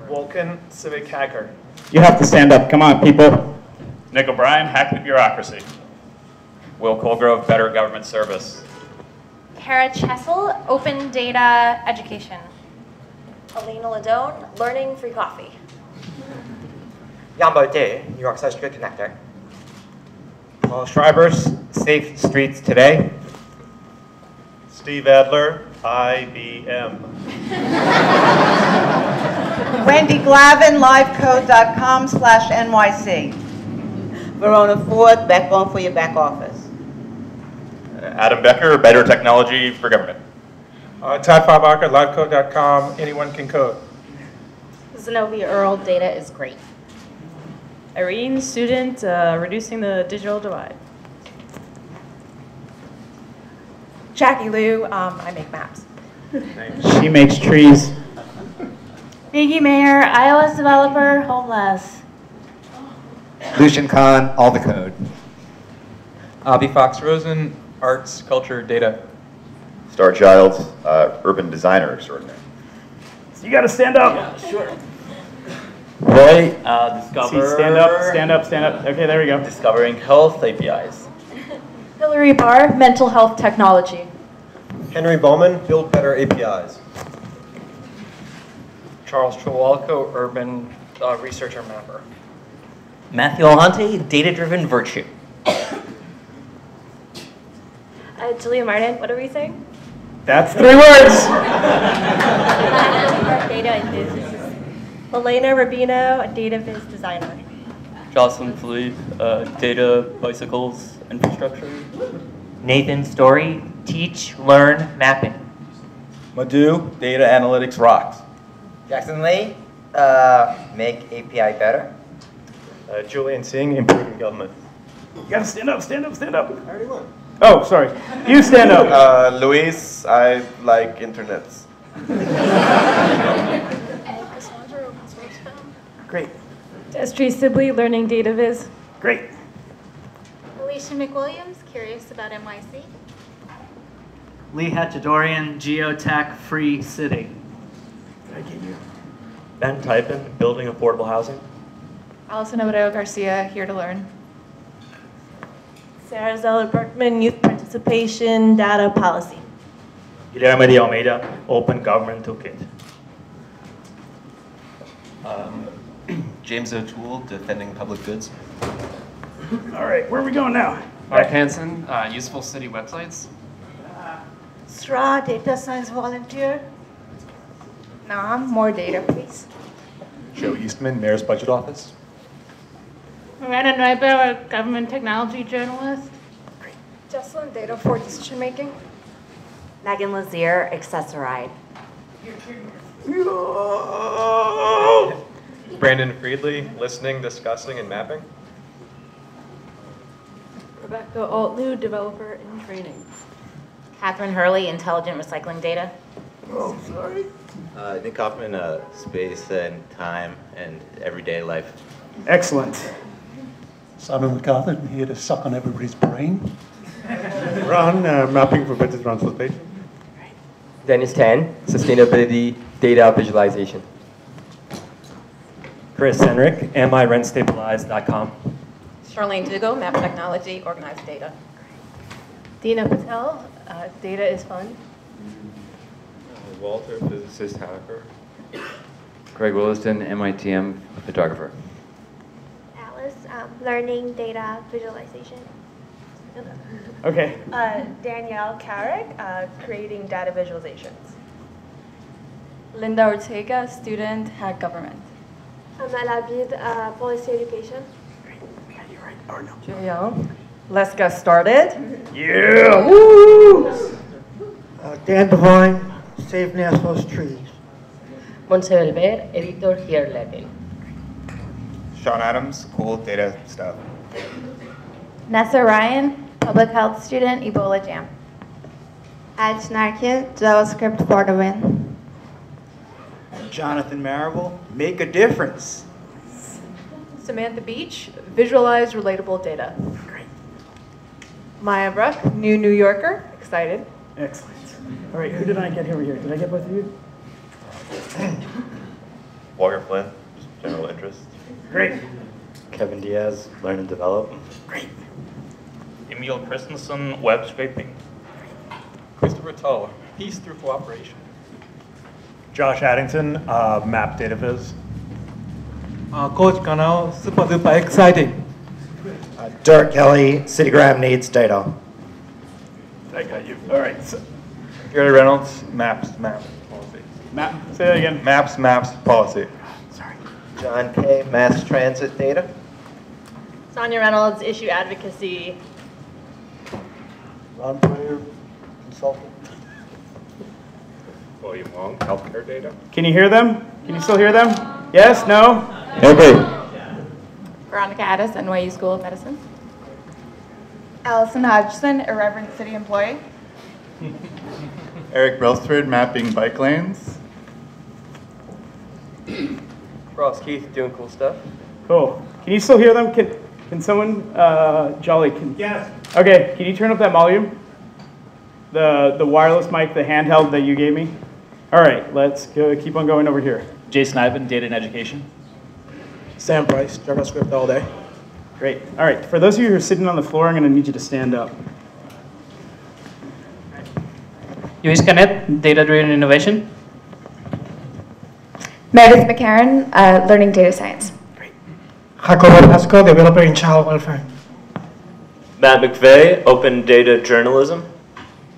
Vulcan, civic hacker. You have to stand up. Come on, people. Nick O'Brien, hack the bureaucracy. Will Colegrove, better government service. Kara Chessel, open data education. Alina Ladone, learning free coffee. Yambo Day, New York State Street Connector. Paul Schreiber's Safe Streets Today. Steve Adler, I B M. Wendy Glavin, livecode dot com slash N Y C. Verona Ford, backbone for your back office. Adam Becker, better technology for government. Uh, Todd Farbacher, livecode dot com, anyone can code. Zenobia Earl, data is great. Irene, student, uh, reducing the digital divide. Jackie Liu, um, I make maps. She makes trees. Biggie Mayer, iOS developer, homeless. Lucian Khan, all the code. Avi Fox Rosen, arts, culture, data. Star Childs, uh, urban designer extraordinary. So you got to stand up. Yeah, sure. Roy, uh, discover. See, stand up, stand up, stand up. Okay, there we go. Discovering health A P Is. Hillary Barr, mental health technology. Henry Bowman, build better A P Is. Charles Chewalko, urban uh, researcher member. Matthew Alhante, data-driven virtue. Uh, Julia Martin, what are we saying? That's three words! Data enthusiast. Elena Rubino, a data biz designer. Jocelyn Philippe, uh, data, bicycles, infrastructure. Nathan Story, teach, learn, mapping. Madhu, data analytics rocks. Jackson Lee, uh, make A P I better. Uh, Julian Singh, improving government. You gotta stand up, stand up, stand up. I already won. Oh, sorry. You stand up. Uh, Luis, I like internets. Great. Destry Sibley, learning data viz. Great. Alicia McWilliams, curious about N Y C. Lee Hatchadorian, geotech, free city. Thank you. Ben Typen, building affordable housing. Allison Obreo Garcia, here to learn. Sarah Zeller Berkman, youth participation, data policy. Guilherme de Almeida, open government toolkit. Um, James O'Toole, defending public goods. All right, where are we going now? Mark Hansen, uh, useful city websites. Uh, Sra, data science volunteer. Nam, more data, please. Joe Eastman, Mayor's Budget Office. Miranda Neuber, a government technology journalist. Great. Jocelyn, data for decision making. Megan Lazier, Accessoride. Brandon Friedley, listening, discussing, and mapping. Rebecca Altlew, developer in training. Catherine Hurley, intelligent recycling data. Oh, sorry. Uh, Nick Kaufman, uh, space and time and everyday life. Excellent. Simon McCarthy, here to suck on everybody's brain. Ron, uh, mapping for better transportation. Dennis Tan, sustainability data visualization. Chris Henrik, am I rent stabilized dot com. Charlene Dugo, map technology, organized data. Dina Patel, uh, data is fun. Uh, Walter, physicist hacker. Craig Williston, M I T M photographer. Um, learning data visualization. Okay. Uh, Danielle Carrick, uh, creating data visualizations. Linda Ortega, student, hack government. Amel Abid, uh, policy education. Great. Yeah, you're right. Or no. J L. Let's get started. Yeah. Woo! Uh, Dan Devine, Save Nashville's Trees. Montsevelver, editor here level. Sean Adams, cool data stuff. Nessa Ryan, public health student, Ebola Jam. Aj Narkia, JavaScript for the win. Jonathan Marable, make a difference. Samantha Beach, visualize relatable data. Great. Maya Brook, new New Yorker, excited. Excellent. All right, who did I get over here? Did I get both of you? Walker Flynn, just general interest. Great. Kevin Diaz, learn and develop. Great. Emil Christensen, web scraping. Christopher Tull, peace through cooperation. Josh Addington, uh, map data viz. Uh, Coach Kanao, super duper exciting. Uh, Dirk Kelly, Citigram needs data. I got you. All right. So, Gary Reynolds, maps, maps, policy. Map. Say that again. Maps, maps, policy. Sorry. John K, mass transit data. Sonia Reynolds, issue advocacy. Ron Poyer, consultant. William Long, healthcare data. Can you hear them? Can you still hear them? Yes? No? Okay. Veronica Addis, N Y U School of Medicine. Allison Hodgson, irreverent city employee. Eric Brelsford, mapping bike lanes. Ross Keith, doing cool stuff. Cool. Can you still hear them? Can, can someone, uh, Jolly, can... Yes. Okay, can you turn up that volume? The, the wireless mic, the handheld that you gave me? All right, let's go, keep on going over here. Jason Ivan, data and education. Sam Price, JavaScript all day. Great. All right, for those of you who are sitting on the floor, I'm going to need you to stand up. U S Connect, data-driven innovation. Meredith McCarran, uh, learning data science. Great. Jacob Velasco, developer in child welfare. Matt McVeigh, open data journalism.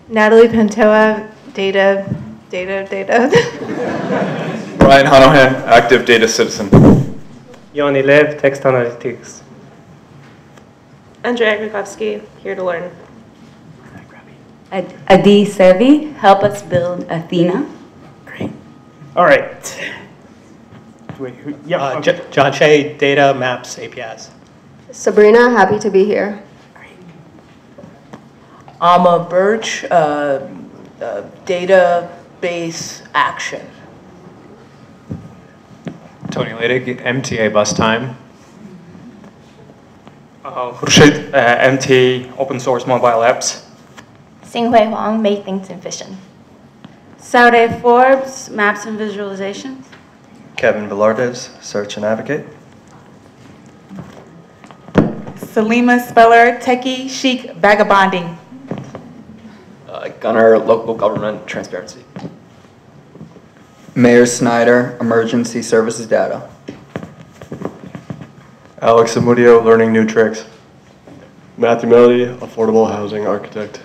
Natalie Pantoa, data, data, data. Brian Honohan, active data citizen. Yoni Lev, text analytics. Andrea Agrikovsky, here to learn. Ad Adi Sevi, help us build Athena. Great. All right. Wait, who, yeah, uh, okay. John Shea, data, maps, A P Is. Sabrina, happy to be here. Amma Birch, uh, uh, database action. Tony Ladig, M T A bus time. Uh, Hurshid, uh, M T open source mobile apps. Xinghui Huang, make things efficient. Saude Forbes, maps and visualizations. Kevin Velardes, search and advocate. Salima Speller, techie chic vagabonding. Uh, Gunnar, local government transparency. Mayor Snyder, emergency services data. Alex Zamudio, learning new tricks. Matthew Melody, affordable housing architect.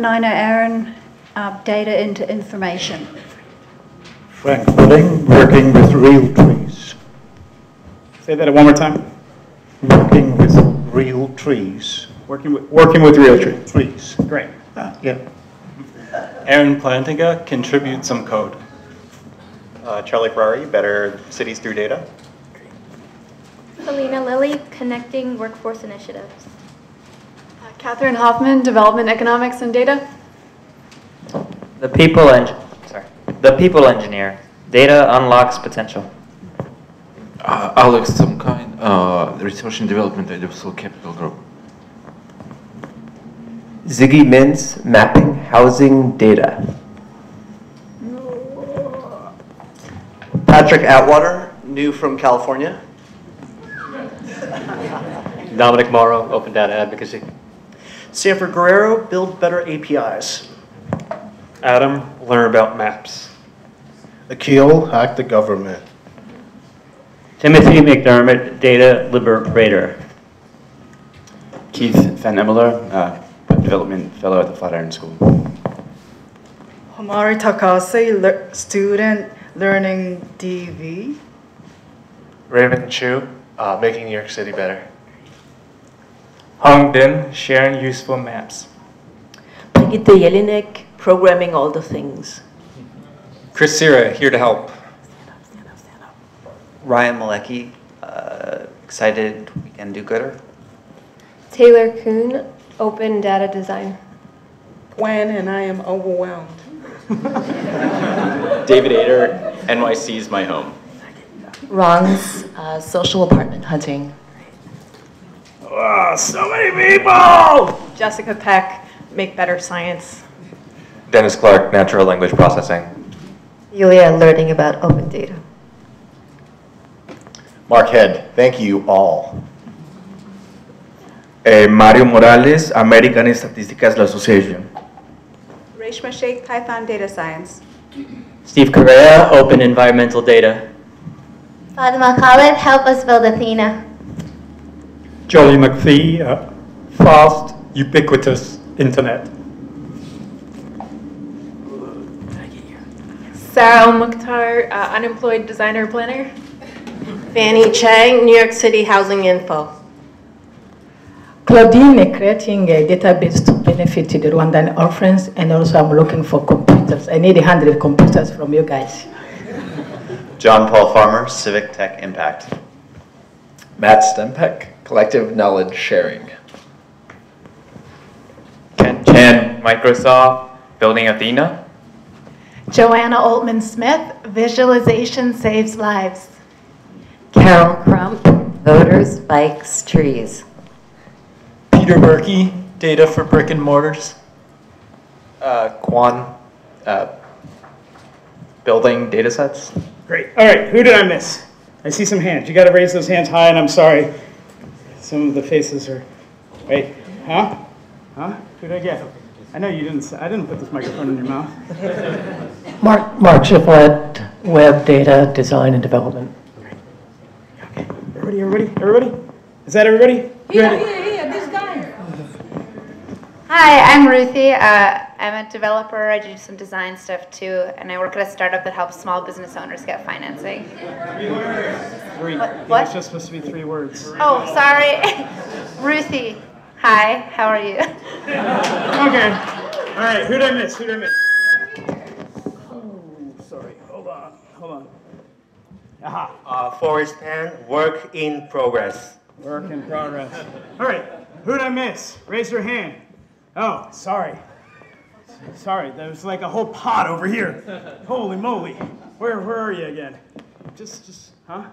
Nina Aaron, uh, data into information. Frank Pudding, working with real trees. Say that one more time. Working with real trees. Working with working with real tree. trees. Great. Ah, yeah. Aaron Plantinga, contribute some code. Uh, Charlie Ferrari, better cities through data. Helena Lilly, connecting workforce initiatives. Uh, Catherine Hoffman, development economics and data. The people engine. Sorry. The people engineer. Data unlocks potential. Uh, Alex, some kind. Uh, research and development at Universal Capital Group. Ziggy Mintz, mapping housing data. Patrick Atwater, new from California. Dominic Morrow, open data advocacy. Sanford Guerrero, build better A P Is. Adam, learn about maps. Akil, hack the government. Timothy McDermott, data liberator. Keith Van Emmeler, uh, web development fellow at the Flatiron School. Homari Takase, le student learning D V. Raymond Chu, uh, making New York City better. Hong Din, sharing useful maps. Brigitte Jelinek, programming all the things. Chris Sira, here to help. Ryan Malecki, uh, excited we can do gooder. Taylor Kuhn, open data design. When and I am overwhelmed. David Ader, N Y C is my home. Ron's uh, social apartment hunting. Oh, so many people! Jessica Peck, Make Better Science. Dennis Clark, Natural Language Processing. Yulia, Learning About Open Data. Mark Head, Thank You All. Uh, Mario Morales, American Statistical Association. Reshma Sheikh, Python Data Science. Steve Correa, Open Environmental Data. Fatima Khalid, Help Us Build Athena. Jolly McPhee, uh, Fast, Ubiquitous Internet. Sarah Mukhtar, uh, Unemployed Designer Planner. Fanny Chang, New York City Housing Info. Claudine, Creating a Database to Benefit the Rwandan Orphans, and also I'm looking for computers. I need a hundred computers from you guys. John Paul Farmer, Civic Tech Impact. Matt Stempeck, Collective Knowledge Sharing. Ken Chen, Microsoft, Building Athena. Joanna Altman-Smith, Visualization Saves Lives. Carol Crump, Voters, Bikes, Trees. Peter Berkey, Data for Brick and Mortars. Uh, Quan, uh, Building Data Sets. Great. All right, who did I miss? I see some hands. You got to raise those hands high, and I'm sorry. Some of the faces are. Wait, huh? Huh? Who did I get? I know you didn't. I didn't put this microphone in your mouth. Mark, Mark Shiflett, Web Data Design and Development. Great. Okay. Everybody, everybody, everybody. Is that everybody? Yeah, yeah, yeah. This guy. Hi, I'm Ruthie. Uh, I'm a developer. I do some design stuff too, and I work at a startup that helps small business owners get financing. Three words. Three. What? What? It's just supposed to be three words. Oh, sorry. Ruthie. Hi, how are you? Okay. All right, who did I miss? Who did I miss? Oh, sorry. Hold on. Hold on. Aha. Uh, Forrest Pan, Work in Progress. Work in progress. All right, who did I miss? Raise your hand. Oh, sorry. Sorry, there's like a whole pot over here. Holy moly. Where, where are you again? Just, just, huh?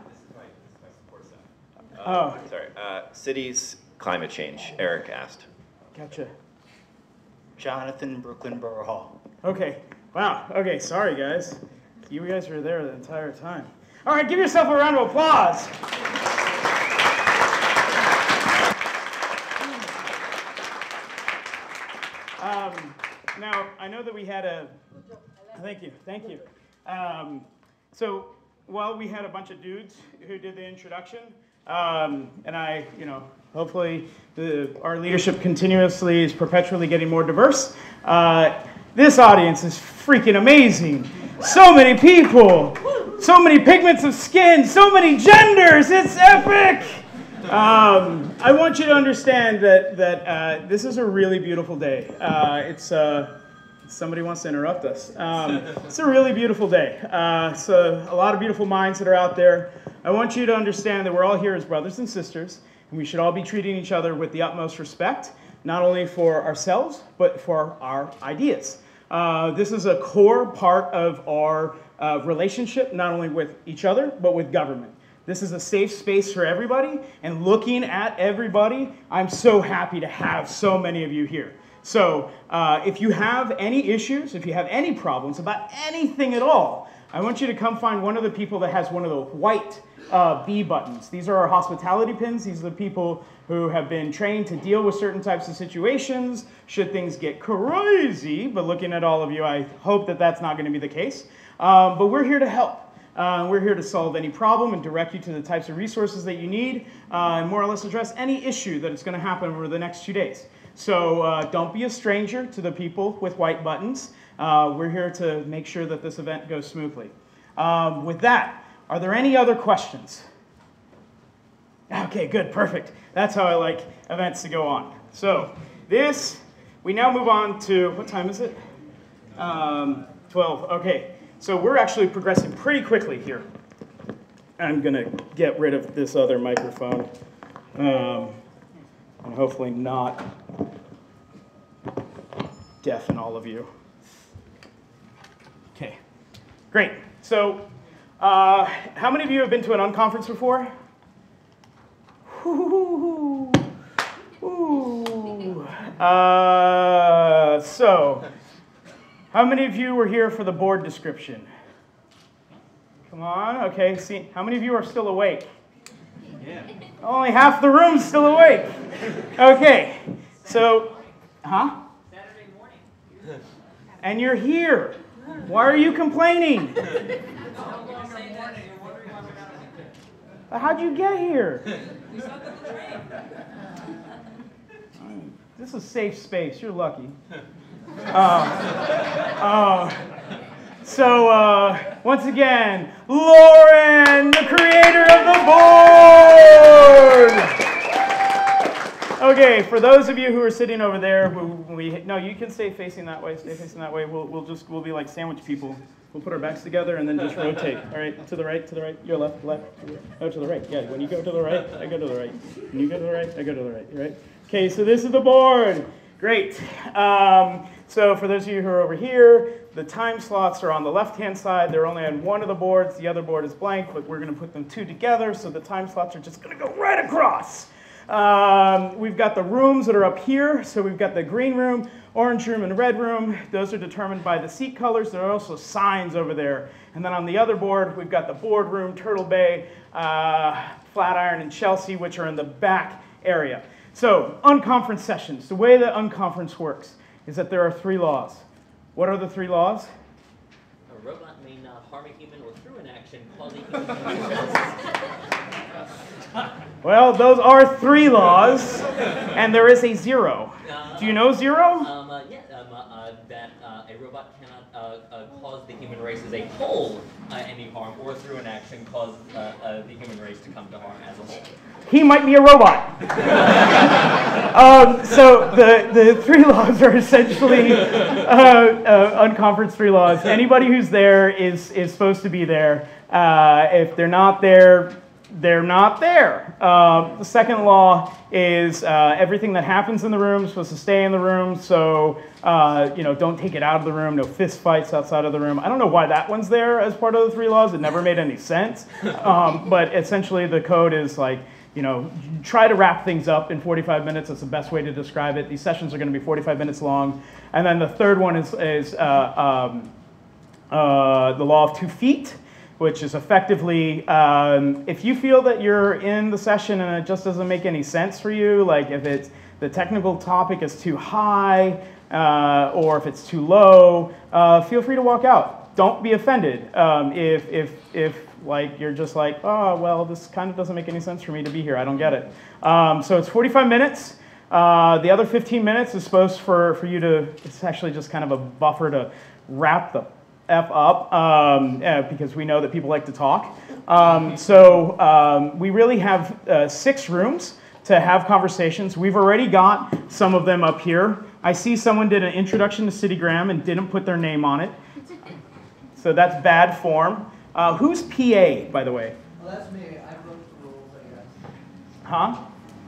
Uh, oh. Sorry, uh, cities. Climate change, Eric asked. Gotcha. Jonathan, Brooklyn Borough Hall. Okay, wow, okay, sorry guys. You guys were there the entire time. All right, give yourself a round of applause. Um, now, I know that we had a, thank you, thank you. Um, so, well, we had a bunch of dudes who did the introduction, um, and I, you know, hopefully, the, our leadership continuously is perpetually getting more diverse. Uh, this audience is freaking amazing. So many people, so many pigments of skin, so many genders, it's epic. Um, I want you to understand that, that uh, this is a really beautiful day. Uh, it's, uh, somebody wants to interrupt us. Um, it's a really beautiful day. Uh, so a lot of beautiful minds that are out there. I want you to understand that we're all here as brothers and sisters. And we should all be treating each other with the utmost respect, not only for ourselves, but for our ideas. Uh, this is a core part of our uh, relationship, not only with each other, but with government. This is a safe space for everybody, and looking at everybody, I'm so happy to have so many of you here. So uh, if you have any issues, if you have any problems about anything at all, I want you to come find one of the people that has one of the white uh, B buttons. These are our hospitality pins. These are the people who have been trained to deal with certain types of situations should things get crazy. But looking at all of you, I hope that that's not going to be the case. Um, but we're here to help. Uh, we're here to solve any problem and direct you to the types of resources that you need uh, and more or less address any issue that is going to happen over the next two days. So uh, don't be a stranger to the people with white buttons. Uh, we're here to make sure that this event goes smoothly. Um, with that, are there any other questions? Okay, good, perfect. That's how I like events to go on. So this, we now move on to, what time is it? Um, twelve, okay. So we're actually progressing pretty quickly here. I'm gonna get rid of this other microphone. Um, and hopefully not deafen all of you. Okay, great. So uh, Uh, how many of you have been to an unconference before? Ooh, ooh. Uh, so, how many of you were here for the board description? Come on, okay, see, how many of you are still awake? Yeah. Only half the room's still awake. Okay, so, huh? Saturday morning. And you're here. Why are you complaining? How'd you get here? We slept on the train. This is safe space. You're lucky. Uh, uh, so, uh, once again, Lauren, the creator of the board! Okay, for those of you who are sitting over there, we, we, no, you can stay facing that way, stay facing that way. We'll, we'll just, we'll be like sandwich people. We'll put our backs together and then just rotate. All right, to the right, to the right, your left, left. Oh, to the right. Yeah, when you go to the right, I go to the right. When you go to the right, I go to the right. Right? Okay, so this is the board. Great. Um, so for those of you who are over here, the time slots are on the left-hand side. They're only on one of the boards. The other board is blank, but we're going to put them two together, so the time slots are just going to go right across. Um, we've got the rooms that are up here. So we've got the green room, orange room, and red room. Those are determined by the seat colors. There are also signs over there. And then on the other board, we've got the board room, Turtle Bay, uh, Flatiron, and Chelsea, which are in the back area. So unconference sessions. The way that unconference works is that there are three laws. What are the three laws? A robot may not harm a human or through an action cause a human. Well, those are three laws, and there is a zero. Uh, Do you know zero? Um, uh, yeah, um, uh, uh, that uh, a robot cannot uh, uh, cause the human race as a whole uh, any harm, or through an action cause uh, uh, the human race to come to harm as a whole. He might be a robot. um, so the, the three laws are essentially uh, uh, unconference three laws. Anybody who's there is, is supposed to be there. Uh, if they're not there, they're not there. Uh, the second law is uh, everything that happens in the room is supposed to stay in the room. So uh, you know, don't take it out of the room. No fist fights outside of the room. I don't know why that one's there as part of the three laws. It never made any sense. Um, but essentially, the code is like, you know, try to wrap things up in forty-five minutes. That's the best way to describe it. These sessions are going to be forty-five minutes long. And then the third one is, is uh, um, uh, the law of two feet. Which is effectively, um, if you feel that you're in the session and it just doesn't make any sense for you, like if it's the technical topic is too high uh, or if it's too low, uh, feel free to walk out. Don't be offended um, if, if, if like you're just like, oh, well, this kind of doesn't make any sense for me to be here. I don't get it. Um, so it's forty-five minutes. Uh, the other fifteen minutes is supposed for, for you to, it's actually just kind of a buffer to wrap the F up, um, uh, because we know that people like to talk. Um, so um, we really have uh, six rooms to have conversations. We've already got some of them up here. I see someone did an introduction to Citigram and didn't put their name on it. So that's bad form. Uh, who's P A, by the way? Well, that's me. I wrote the rules, I guess. Huh?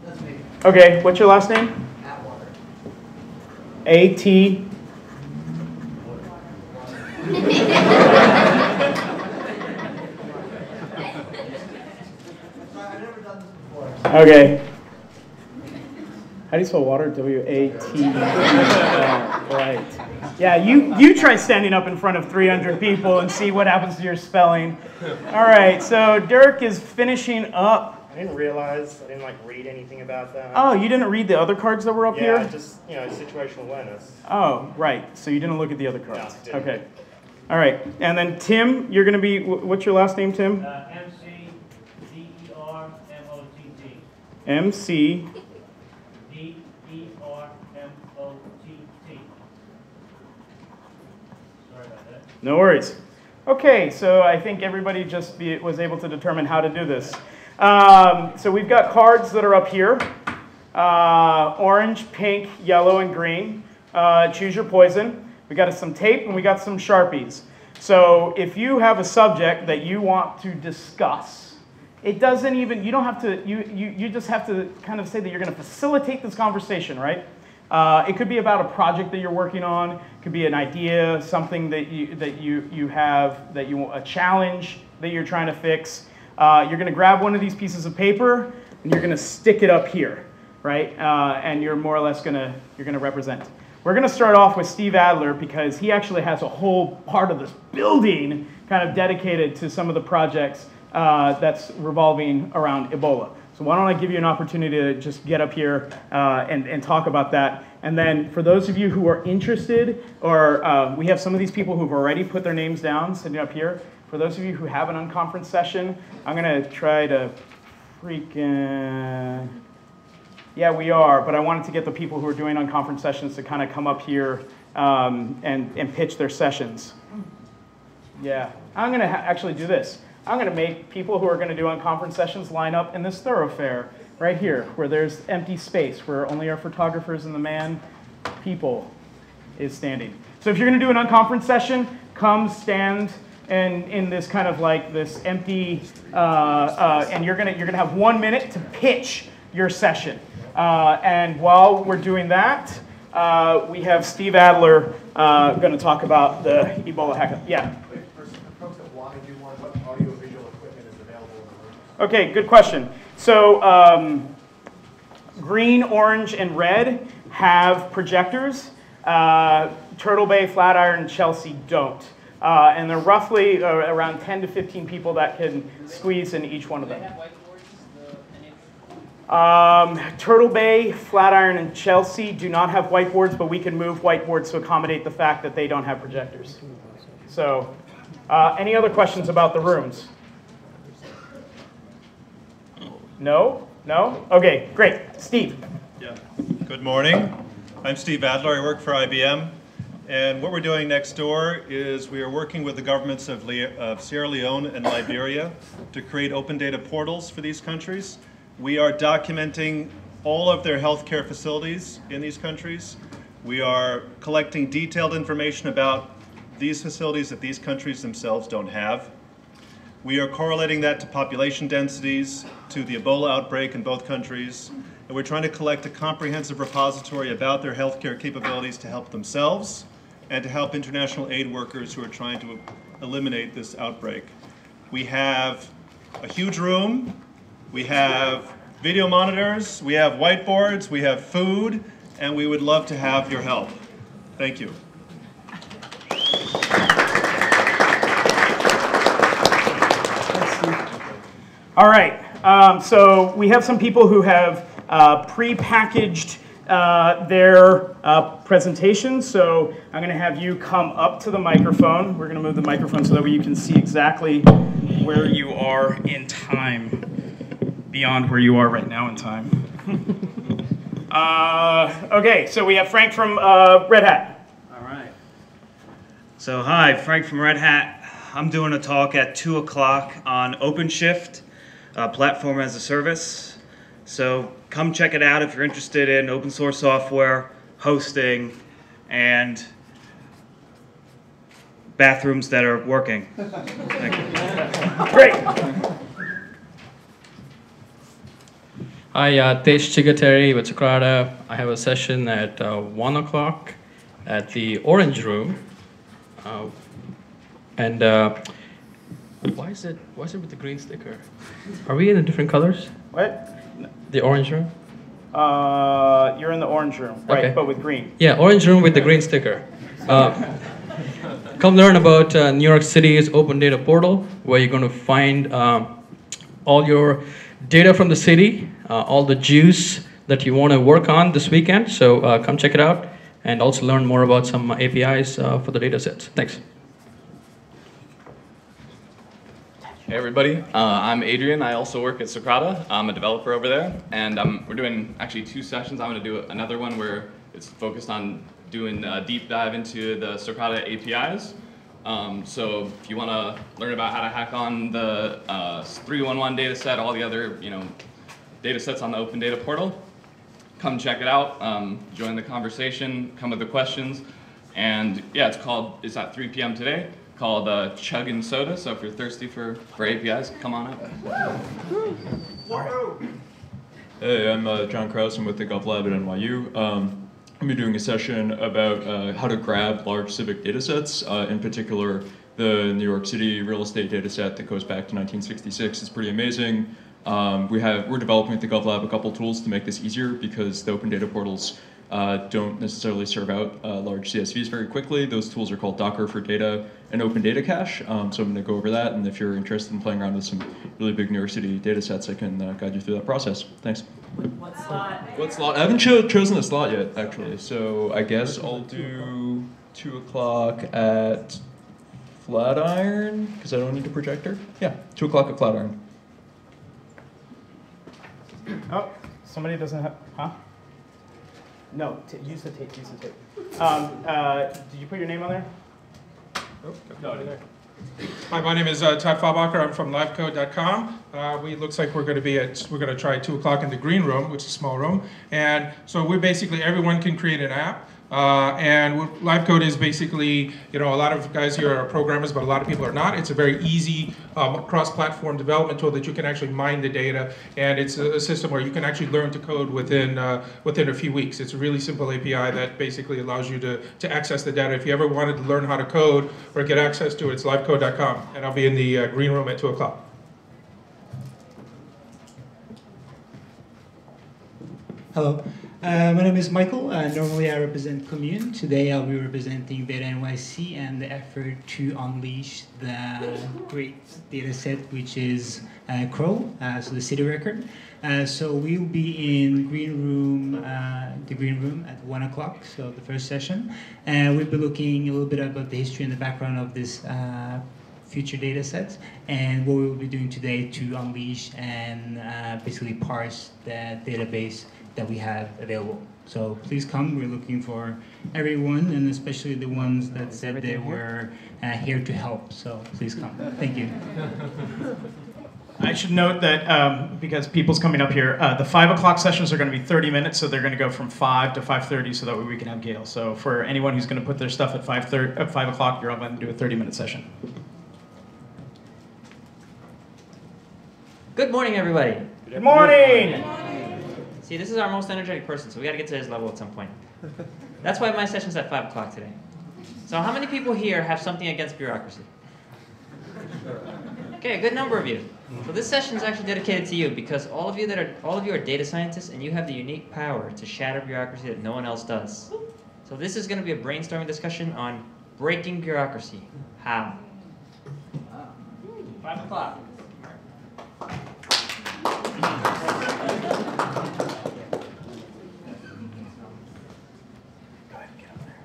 That's me. Okay, what's your last name? Atwater. A T Okay. How do you spell water? W A T. Uh, right. Yeah, you, you try standing up in front of three hundred people and see what happens to your spelling. All right, so Dirk is finishing up. I didn't realize. I didn't, like, read anything about that. Oh, you didn't read the other cards that were up yeah, here? Yeah, just, you know, situational awareness. Oh, right. So you didn't look at the other cards. No, I didn't. Okay. All right. And then Tim, you're going to be, what's your last name, Tim? Uh, M C D E R M O T T. Sorry about that. No worries. Okay, so I think everybody just be, was able to determine how to do this. Um, so we've got cards that are up here. Uh, orange, pink, yellow, and green. Uh, choose your poison. We got some tape and we got some Sharpies. So if you have a subject that you want to discuss, it doesn't even, you don't have to, you, you, you just have to kind of say that you're going to facilitate this conversation, right? Uh, it could be about a project that you're working on. It could be an idea, something that you, that you, you have, that you want, a challenge. that you're trying to fix, uh, you're going to grab one of these pieces of paper and you're going to stick it up here, right? Uh, and you're more or less going to you're going to represent. We're going to start off with Steve Adler because he actually has a whole part of this building kind of dedicated to some of the projects uh, that's revolving around Ebola. So why don't I give you an opportunity to just get up here uh, and, and talk about that. And then for those of you who are interested, or uh, we have some of these people who've already put their names down sitting up here. For those of you who have an unconference session, I'm going to try to freaking... Yeah, we are, but I wanted to get the people who are doing unconference sessions to kind of come up here um, and, and pitch their sessions. Yeah, I'm going to actually do this. I'm going to make people who are going to do unconference sessions line up in this thoroughfare right here, where there's empty space, where only our photographers and the man people is standing. So if you're going to do an unconference session, come stand in, in this kind of like this empty, uh, uh, and you're going to you're going to have one minute to pitch your session. Uh, and while we're doing that, uh, we have Steve Adler uh, going to talk about the Ebola hackathon. Yeah. Okay, good question. So um, green, orange, and red have projectors. Uh, Turtle Bay, Flatiron, and Chelsea don't. Uh, and they're roughly uh, around ten to fifteen people that can squeeze in each one of them. Um, Turtle Bay, Flatiron, and Chelsea do not have whiteboards, but we can move whiteboards to accommodate the fact that they don't have projectors. So uh, any other questions about the rooms? No? No? Okay, great. Steve. Yeah. Good morning. I'm Steve Adler. I work for I B M. And what we're doing next door is we are working with the governments of, Le of Sierra Leone and Liberia to create open data portals for these countries. We are documenting all of their healthcare facilities in these countries. We are collecting detailed information about these facilities that these countries themselves don't have. We are correlating that to population densities, to the Ebola outbreak in both countries, and we're trying to collect a comprehensive repository about their healthcare capabilities to help themselves and to help international aid workers who are trying to eliminate this outbreak. We have a huge room, we have video monitors, we have whiteboards, we have food, and we would love to have your help. Thank you. All right, um, so we have some people who have uh, pre-packaged uh, their uh, presentation, so I'm going to have you come up to the microphone. We're going to move the microphone so that way you can see exactly where you are in time, beyond where you are right now in time. uh, okay, so we have Frank from uh, Red Hat. All right. So hi, Frank from Red Hat. I'm doing a talk at two o'clock on OpenShift. Uh, platform as a service. So come check it out if you're interested in open source software, hosting, and bathrooms that are working. Thank you. Great. Hi, uh, Tesh Chigateri with Socrata. I have a session at uh, one o'clock at the Orange Room. Uh, and uh, Why is it? Why is it with the green sticker? Are we in the different colors? What? The orange room. Uh, you're in the orange room, right? Okay. But with green. Yeah, orange room with the green sticker. Uh, come learn about uh, New York City's open data portal, where you're going to find um, all your data from the city, uh, all the juice that you want to work on this weekend. So uh, come check it out, and also learn more about some A P Is uh, for the data sets. Thanks. Hey everybody, uh, I'm Adrian. I also work at Socrata. I'm a developer over there, and um, we're doing actually two sessions. I'm going to do another one where it's focused on doing a deep dive into the Socrata A P Is. Um, so if you want to learn about how to hack on the uh, three one one data set, all the other you know data sets on the Open Data Portal, come check it out, um, join the conversation, come with the questions, and yeah, it's called, it's at three p m today. Called uh, Chug and Soda, so if you're thirsty for, for A P Is, come on up. Hey, I'm uh, John Krauss. I'm with the Gov Lab at N Y U. Um, I'm going to be doing a session about uh, how to grab large civic data sets, uh, in particular the New York City real estate data set that goes back to nineteen sixty-six is pretty amazing. Um, we have, we're developing at the GovLab a couple tools to make this easier because the open data portals uh, don't necessarily serve out uh, large C S Vs very quickly. Those tools are called Docker for Data and Open Data Cache. Um, so I'm going to go over that, and if you're interested in playing around with some really big New York City data sets, I can uh, guide you through that process. Thanks. What slot? What slot? I haven't cho chosen a slot yet, actually. So I guess I'll do two o'clock at Flatiron, because I don't need a projector. Yeah, two o'clock at Flatiron. Oh, somebody doesn't have, huh? No, t use the tape, use the tape. Um, uh, did you put your name on there? Nope, no, I didn't. Hi, my name is uh, Todd Fabacher. I'm from livecode dot com. Uh, we looks like we're going to be at, we're going to try two o'clock in the green room, which is a small room. And so we basically, everyone can create an app. Uh, and LiveCode is basically, you know, a lot of guys here are programmers, but a lot of people are not. It's a very easy um, cross-platform development tool that you can actually mine the data, and it's a, a system where you can actually learn to code within uh, within a few weeks. It's a really simple A P I that basically allows you to, to access the data. If you ever wanted to learn how to code or get access to it, it's livecode dot com, and I'll be in the uh, green room at two o'clock. Hello. Uh, my name is Michael. Uh, normally I represent Commune. Today I'll be representing Beta N Y C and the effort to unleash the great data set, which is uh, Crow, uh, so the city record. Uh, so we'll be in green room, uh, the green room at one o'clock, so the first session. And uh, we'll be looking a little bit about the history and the background of this uh, future data sets and what we'll be doing today to unleash and uh, basically parse the database that we have available. So please come. We're looking for everyone, and especially the ones that said they were uh, here to help. So please come. Thank you. I should note that um, because people's coming up here, uh, the five o'clock sessions are going to be thirty minutes, so they're going to go from five to five thirty, so that way we can have Gail. So for anyone who's going to put their stuff at five thirty, at five o'clock, you're all going to do a thirty-minute session. Good morning, everybody. Good morning. Good morning. See, this is our most energetic person, so we got to get to his level at some point. That's why my session's at five o'clock today. So how many people here have something against bureaucracy? Okay, a good number of you. So this session's actually dedicated to you, because all of you that are all of you are data scientists, and you have the unique power to shatter bureaucracy that no one else does. So this is going to be a brainstorming discussion on breaking bureaucracy. How? five o'clock.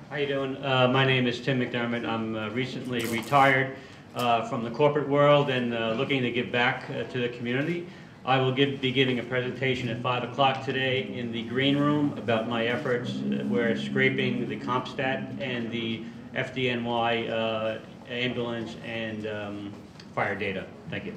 How you doing? Uh, my name is Tim McDermott. I'm uh, recently retired uh, from the corporate world and uh, looking to give back uh, to the community. I will give, be giving a presentation at five o'clock today in the green room about my efforts uh, where scraping the CompStat and the F D N Y uh, ambulance and um, fire data. Thank you.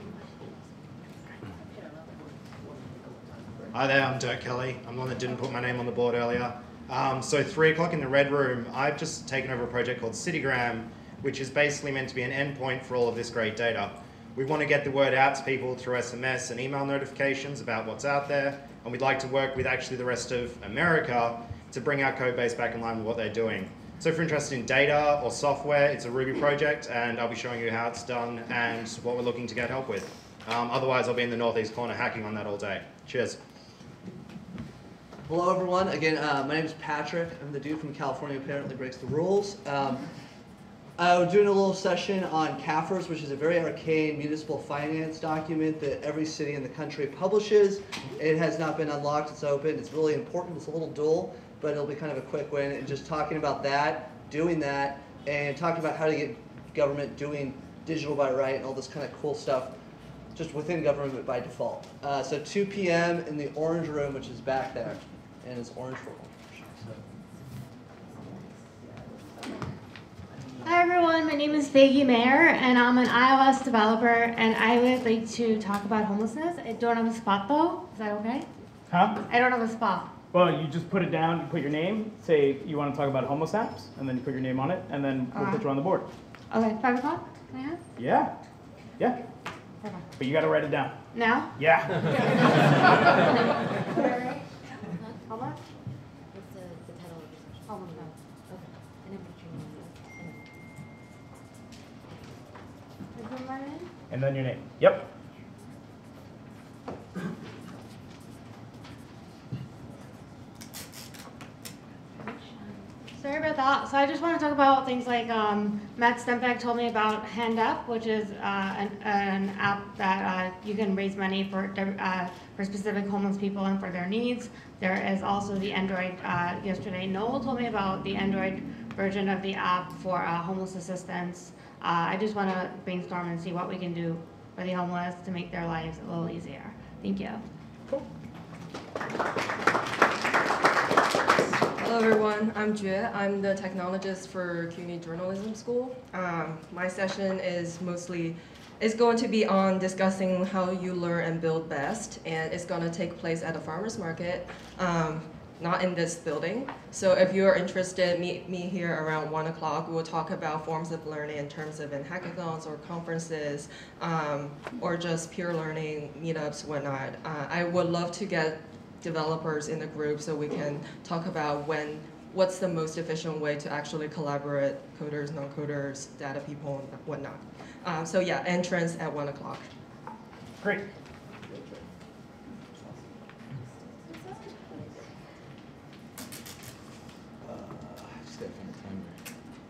Hi there, I'm Dirk Kelly. I'm the one that didn't put my name on the board earlier. Um, so three o'clock in the red room, I've just taken over a project called Citigram, which is basically meant to be an endpoint for all of this great data. We want to get the word out to people through S M S and email notifications about what's out there, and we'd like to work with actually the rest of America to bring our code base back in line with what they're doing. So if you're interested in data or software, it's a Ruby project, and I'll be showing you how it's done and what we're looking to get help with. Um, otherwise, I'll be in the northeast corner hacking on that all day. Cheers. Hello everyone, again, uh, my name is Patrick. I'm the dude from California who apparently breaks the rules. Um, I was doing a little session on CAFRs, which is a very arcane municipal finance document that every city in the country publishes. It has not been unlocked, it's open, it's really important, it's a little dull, but it'll be kind of a quick win. And just talking about that, doing that, and talking about how to get government doing digital by right and all this kind of cool stuff just within government by default. Uh, so two P M in the orange room, which is back there. And it's orange for all. Hi everyone, my name is Peggy Mayer, and I'm an iOS developer, and I would like to talk about homelessness. I don't have a spot though, is that okay? Huh? I don't have a spot. Well, you just put it down, you put your name, say you want to talk about homeless apps, and then you put your name on it, and then we'll uh, put you on the board. Okay, five o'clock, can I have? Yeah, yeah. Okay. But you gotta write it down. Now? Yeah. How much? It's the, the pedal of the session. Oh, my God. Okay. And then between you and Department? And then your name. Yep. Sorry about that. So I just want to talk about things like um, Matt Stempak told me about Hand Up, which is uh, an, an app that uh, you can raise money for uh, for specific homeless people and for their needs. There is also the Android. Uh, yesterday, Noel told me about the Android version of the app for uh, homeless assistance. Uh, I just want to brainstorm and see what we can do for the homeless to make their lives a little easier. Thank you. Cool. Hello everyone, I'm Jue. I'm the technologist for C U N Y Journalism School. Um, my session is mostly, it's going to be on discussing how you learn and build best, and it's going to take place at a farmer's market, um, not in this building. So if you're interested, meet me here around one o'clock. We'll talk about forms of learning in terms of in hackathons or conferences, um, or just peer learning meetups, whatnot. Uh, I would love to get developers in the group so we can talk about when, what's the most efficient way to actually collaborate, coders, non-coders, data people, and whatnot. Um, so yeah, entrance at one o'clock. Great. Uh, I just gotta find the timer.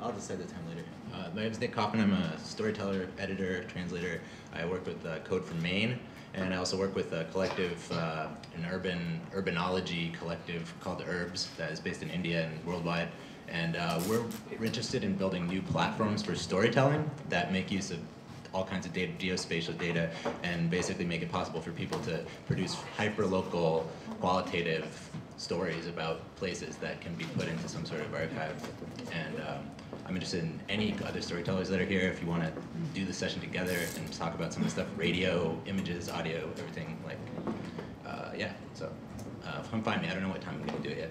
I'll decide the time later. Uh, my name is Nick Coffin. I'm a storyteller, editor, translator. I work with uh, Code from Maine. And I also work with a collective, uh, an urban urbanology collective called Herbs that is based in India and worldwide. And uh, we're interested in building new platforms for storytelling that make use of all kinds of data, geospatial data, and basically make it possible for people to produce hyper-local, qualitative stories about places that can be put into some sort of archive. And um, I'm interested in any other storytellers that are here. If you want to do the session together and talk about some of the stuff, radio, images, audio, everything, like, uh, yeah. So uh, come find me. I don't know what time I'm going to do it yet.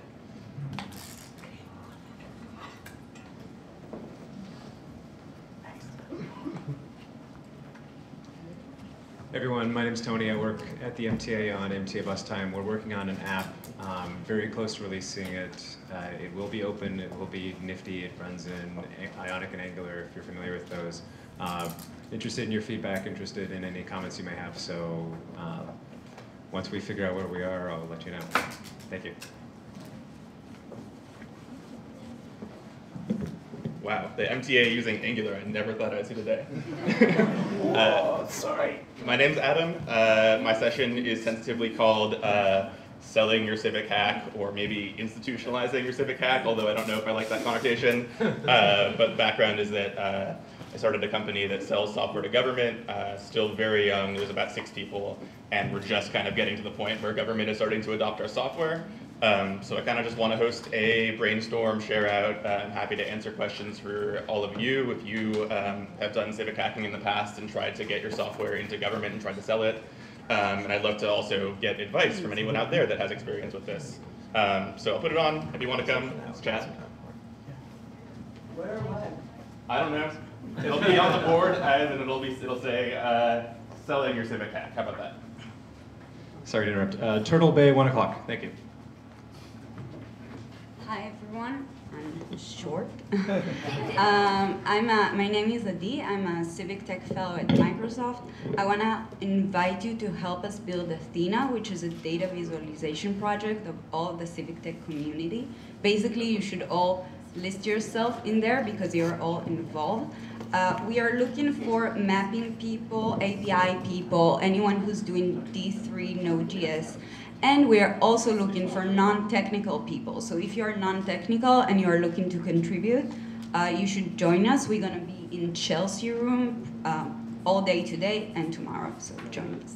Everyone, my name is Tony. I work at the M T A on M T A Bus Time. We're working on an app, um, very close to releasing it. Uh, it will be open, it will be nifty, it runs in Ionic and Angular if you're familiar with those. Uh, interested in your feedback, interested in any comments you may have, so uh, once we figure out where we are, I'll let you know. Thank you. Wow, the M T A using Angular, I never thought I'd see today. uh, sorry. My name's Adam. Uh, my session is sensitively called uh, Selling Your Civic Hack, or maybe Institutionalizing Your Civic Hack, although I don't know if I like that connotation. Uh, but the background is that uh, I started a company that sells software to government, uh, still very young, there's about six people, and we're just kind of getting to the point where government is starting to adopt our software. Um, so I kind of just want to host a brainstorm, share out. Uh, I'm happy to answer questions for all of you if you um, have done civic hacking in the past and tried to get your software into government and tried to sell it. Um, and I'd love to also get advice from anyone out there that has experience with this. Um, so I'll put it on if you want to come. Let's chat. Where was it? I don't know. It'll be on the board as, and it'll be it'll say uh, selling your civic hack. How about that? Sorry to interrupt. Uh, Turtle Bay, one o'clock. Thank you. Hi everyone, I'm short. um, I'm a, my name is Adi, I'm a Civic Tech Fellow at Microsoft. I want to invite you to help us build Athena, which is a data visualization project of all the Civic Tech community. Basically, you should all list yourself in there because you're all involved. Uh, we are looking for mapping people, A P I people, anyone who's doing D three, Node.js. And we are also looking for non-technical people. So if you're non-technical and you're looking to contribute, uh, you should join us. We're going to be in Chelsea Room uh, all day today and tomorrow, so join us.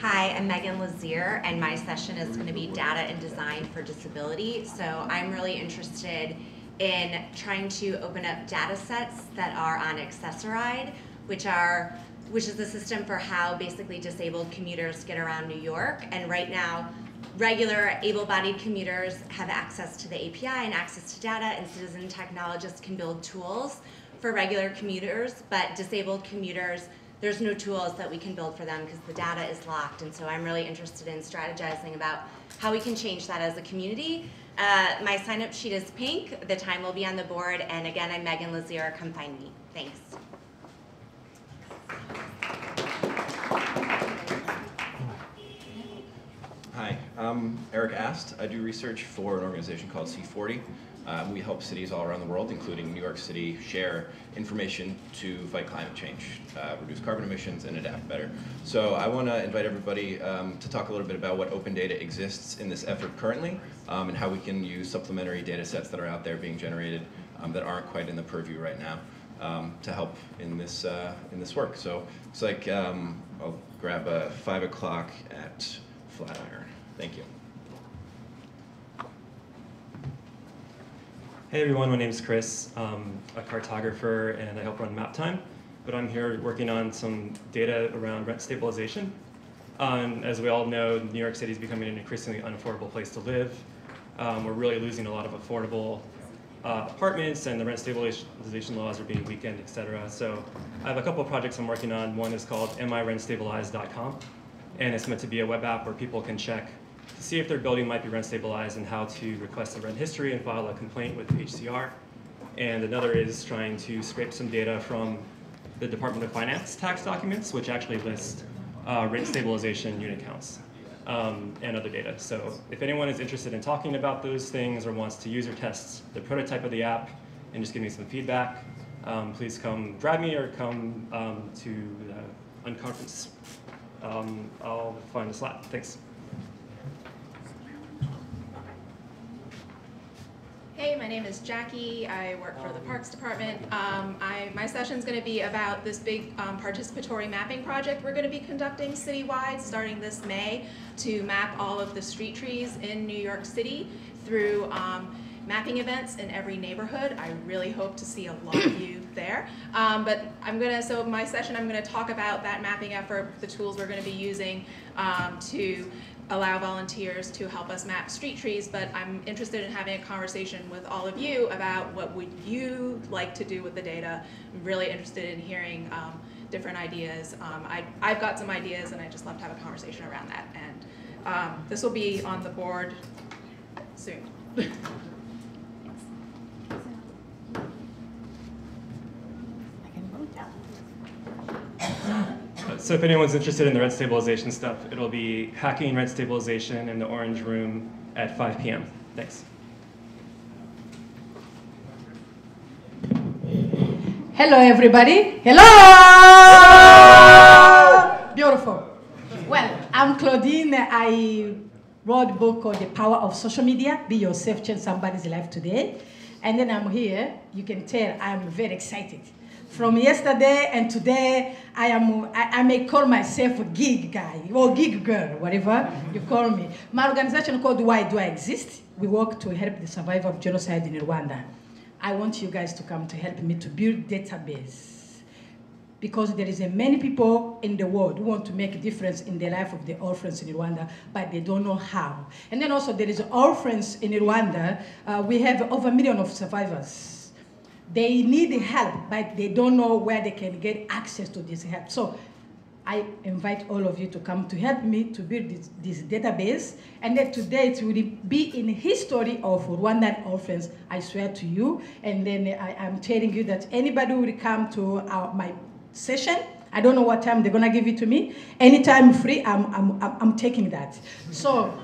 Hi, I'm Megan Lazier, and my session is going to be Data and Design for Disability. So I'm really interested in trying to open up data sets that are on Accessoride, which are, which is the system for how basically disabled commuters get around New York. And right now, regular able-bodied commuters have access to the A P I and access to data, and citizen technologists can build tools for regular commuters, but disabled commuters, there's no tools that we can build for them because the data is locked. And so I'm really interested in strategizing about how we can change that as a community. Uh, my sign-up sheet is pink. The time will be on the board. And again, I'm Megan Lazier. Come find me. Thanks. Hi, I'm Eric Ast. I do research for an organization called C forty. Um, we help cities all around the world, including New York City, share information to fight climate change, uh, reduce carbon emissions, and adapt better. So I want to invite everybody um, to talk a little bit about what open data exists in this effort currently, um, and how we can use supplementary data sets that are out there being generated um, that aren't quite in the purview right now um, to help in this, uh, in this work. So it's like um, I'll grab a five o'clock at Flatiron. Thank you. Hey everyone, my name is Chris. I'm a cartographer and I help run MapTime, but I'm here working on some data around rent stabilization. Um, as we all know, New York City is becoming an increasingly unaffordable place to live. Um, we're really losing a lot of affordable uh, apartments, and the rent stabilization laws are being weakened, et cetera. So I have a couple of projects I'm working on. One is called am I rent stabilized dot com, and it's meant to be a web app where people can check to see if their building might be rent stabilized and how to request a rent history and file a complaint with H C R. And another is trying to scrape some data from the Department of Finance tax documents, which actually list uh, rent stabilization unit counts um, and other data. So if anyone is interested in talking about those things or wants to use or test the prototype of the app and just give me some feedback, um, please come grab me or come um, to the unconference. Um, I'll find a slot. Thanks. Hey, my name is Jackie. I work for the Parks Department. Um, I, my session is going to be about this big um, participatory mapping project we're going to be conducting citywide starting this May to map all of the street trees in New York City through um, mapping events in every neighborhood. I really hope to see a lot of you there. Um, but I'm going to, so my session, I'm going to talk about that mapping effort, the tools we're going to be using um, to allow volunteers to help us map street trees, but I'm interested in having a conversation with all of you about what would you like to do with the data. I'm really interested in hearing um, different ideas. Um, I, I've got some ideas, and I just love to have a conversation around that. And um, this will be on the board soon. So if anyone's interested in the rent stabilization stuff, it'll be hacking rent stabilization in the Orange Room at five P M Thanks. Hello, everybody. Hello! Hello! Beautiful. Well, I'm Claudine. I wrote a book called The Power of Social Media. Be yourself, change somebody's life today. And then I'm here. You can tell I'm very excited. From yesterday and today, I am. I, I may call myself a gig guy or gig girl, whatever you call me. My organization called Why Do I Exist? We work to help the survivors of genocide in Rwanda. I want you guys to come to help me to build database, because there is a many people in the world who want to make a difference in the life of the orphans in Rwanda, but they don't know how. And then also there is orphans in Rwanda. Uh, we have over a million of survivors. They need help, but they don't know where they can get access to this help. So I invite all of you to come to help me to build this, this database. And then today it will be in history of Rwandan orphans, I swear to you. And then I, I'm telling you that anybody who will come to our, my session, I don't know what time they're gonna give it to me. Anytime free, I'm, I'm, I'm, I'm taking that. So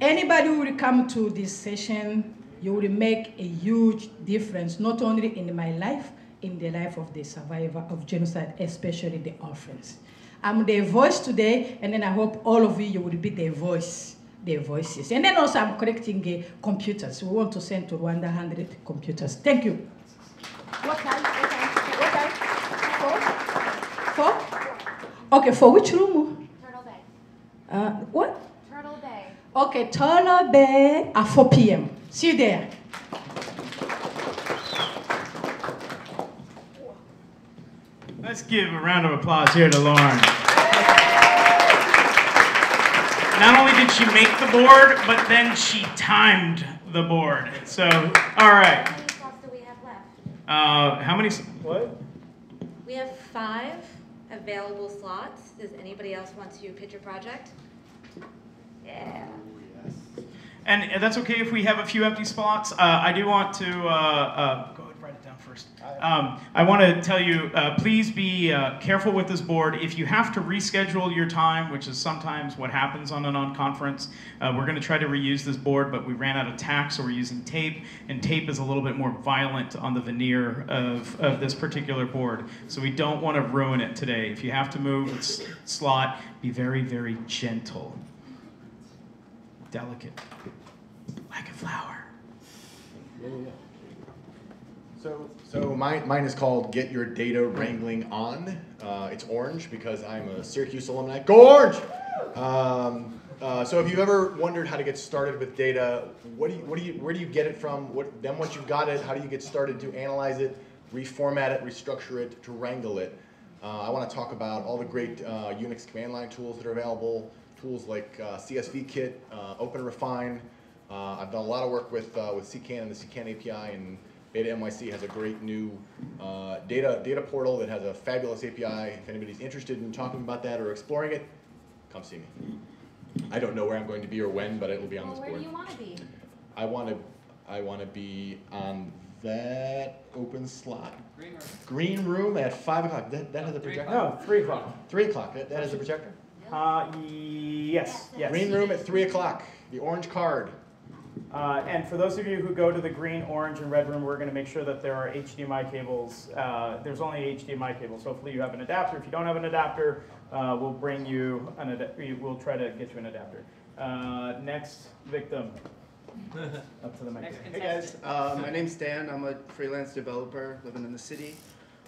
anybody who will come to this session, you will make a huge difference, not only in my life, in the life of the survivor of genocide, especially the orphans. I'm their voice today, and then I hope all of you, you will be their voice, their voices. And then also I'm collecting uh, computers. We want to send to Rwanda one hundred computers. Thank you. What time? What time? What time? Four? Four? Okay, for which room? Turtle Bay. Uh, what? Turtle Bay. Okay, Turtle Bay at four P M See you there. Let's give a round of applause here to Lauren. Not only did she make the board, but then she timed the board. So, all right. How many slots do we have left? Uh, how many? What? We have five. available slots. Does anybody else want to pitch a project? Yeah. And that's okay if we have a few empty spots. Uh, I do want to, uh, uh, go ahead and write it down first. Um, I want to tell you, uh, please be uh, careful with this board. If you have to reschedule your time, which is sometimes what happens on a non-conference, uh, we're going to try to reuse this board, but we ran out of tack, so we're using tape. And tape is a little bit more violent on the veneer of, of this particular board. So we don't want to ruin it today. If you have to move its slot, be very, very gentle. Delicate, like a flower. Yeah, yeah. So, so mine, mine is called Get Your Data Wrangling On. Uh, it's orange because I'm a Syracuse alumni. Go Orange! Um, uh, so if you've ever wondered how to get started with data, what do you, what do you, where do you get it from? What, then once you've got it, how do you get started to analyze it, reformat it, restructure it, to wrangle it? Uh, I want to talk about all the great uh, Unix command line tools that are available. Tools like uh, C S V Kit, uh, OpenRefine. Uh, I've done a lot of work with uh, with C CAN and the C CAN A P I, and Beta N Y C has a great new uh, data data portal that has a fabulous A P I. If anybody's interested in talking about that or exploring it, come see me. I don't know where I'm going to be or when, but it will be on well, this board. Where do you want to be? I want to I want to be on that open slot. Green room. Green room at five o'clock. That that has a projector. No, three o'clock. Three o'clock. That that has a projector. Uh, yes, yes. Green room at three o'clock, the orange card. Uh, and for those of you who go to the green, orange, and red room, we're going to make sure that there are H D M I cables. Uh, there's only H D M I cables. So hopefully you have an adapter. If you don't have an adapter, uh, we'll bring you an adapter. We'll try to get you an adapter. Uh, next victim. Up to the mic. Hey, guys. Uh, my name's Dan. I'm a freelance developer living in the city.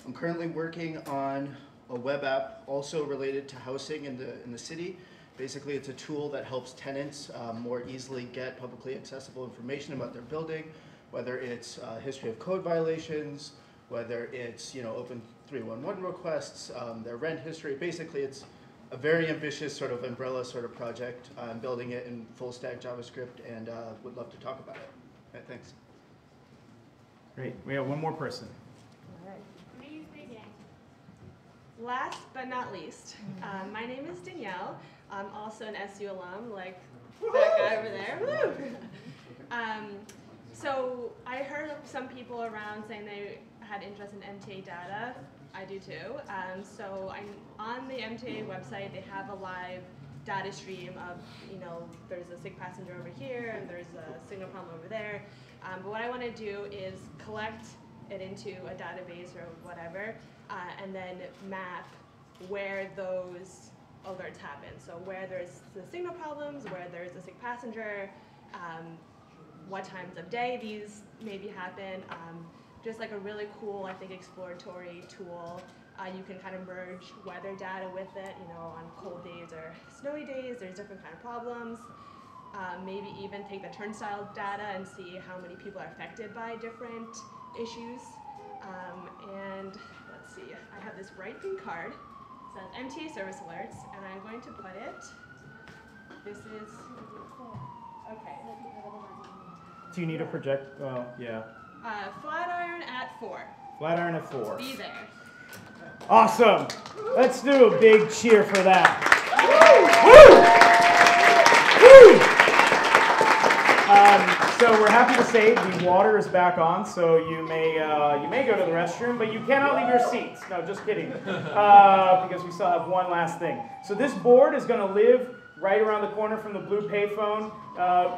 I'm currently working on a web app also related to housing in the, in the city. Basically, it's a tool that helps tenants um, more easily get publicly accessible information about their building, whether it's uh, history of code violations, whether it's, you know, open three one one requests, um, their rent history. Basically, it's a very ambitious sort of umbrella sort of project. I'm building it in full stack JavaScript and uh, would love to talk about it. All right, thanks. Great, we have one more person. Last but not least, um, my name is Danielle. I'm also an S U alum, like that guy over there. Woo! um, so I heard of some people around saying they had interest in M T A data. I do too. Um, so I'm on the M T A website. They have a live data stream of, you know, there's a sick passenger over here and there's a signal problem over there. Um, but what I want to do is collect it into a database or whatever. Uh, and then map where those alerts happen. So where there's the signal problems, where there's a sick passenger, um, what times of day these maybe happen. Um, just like a really cool, I think, exploratory tool. Uh, you can kind of merge weather data with it, you know, on cold days or snowy days, there's different kind of problems. Uh, maybe even take the turnstile data and see how many people are affected by different issues. Um, and see, I have this bright pink card. It says M T A service alerts, and I'm going to put it. This is okay. Do you need a project? Well, yeah. Uh, Flatiron at four. Flatiron at four. Be there. Awesome. Let's do a big cheer for that. Woo! Woo! Woo! Um, So we're happy to say the water is back on, so you may uh, you may go to the restroom, but you cannot leave your seats. No, just kidding, uh, because we still have one last thing. So this board is going to live right around the corner from the blue payphone. Uh,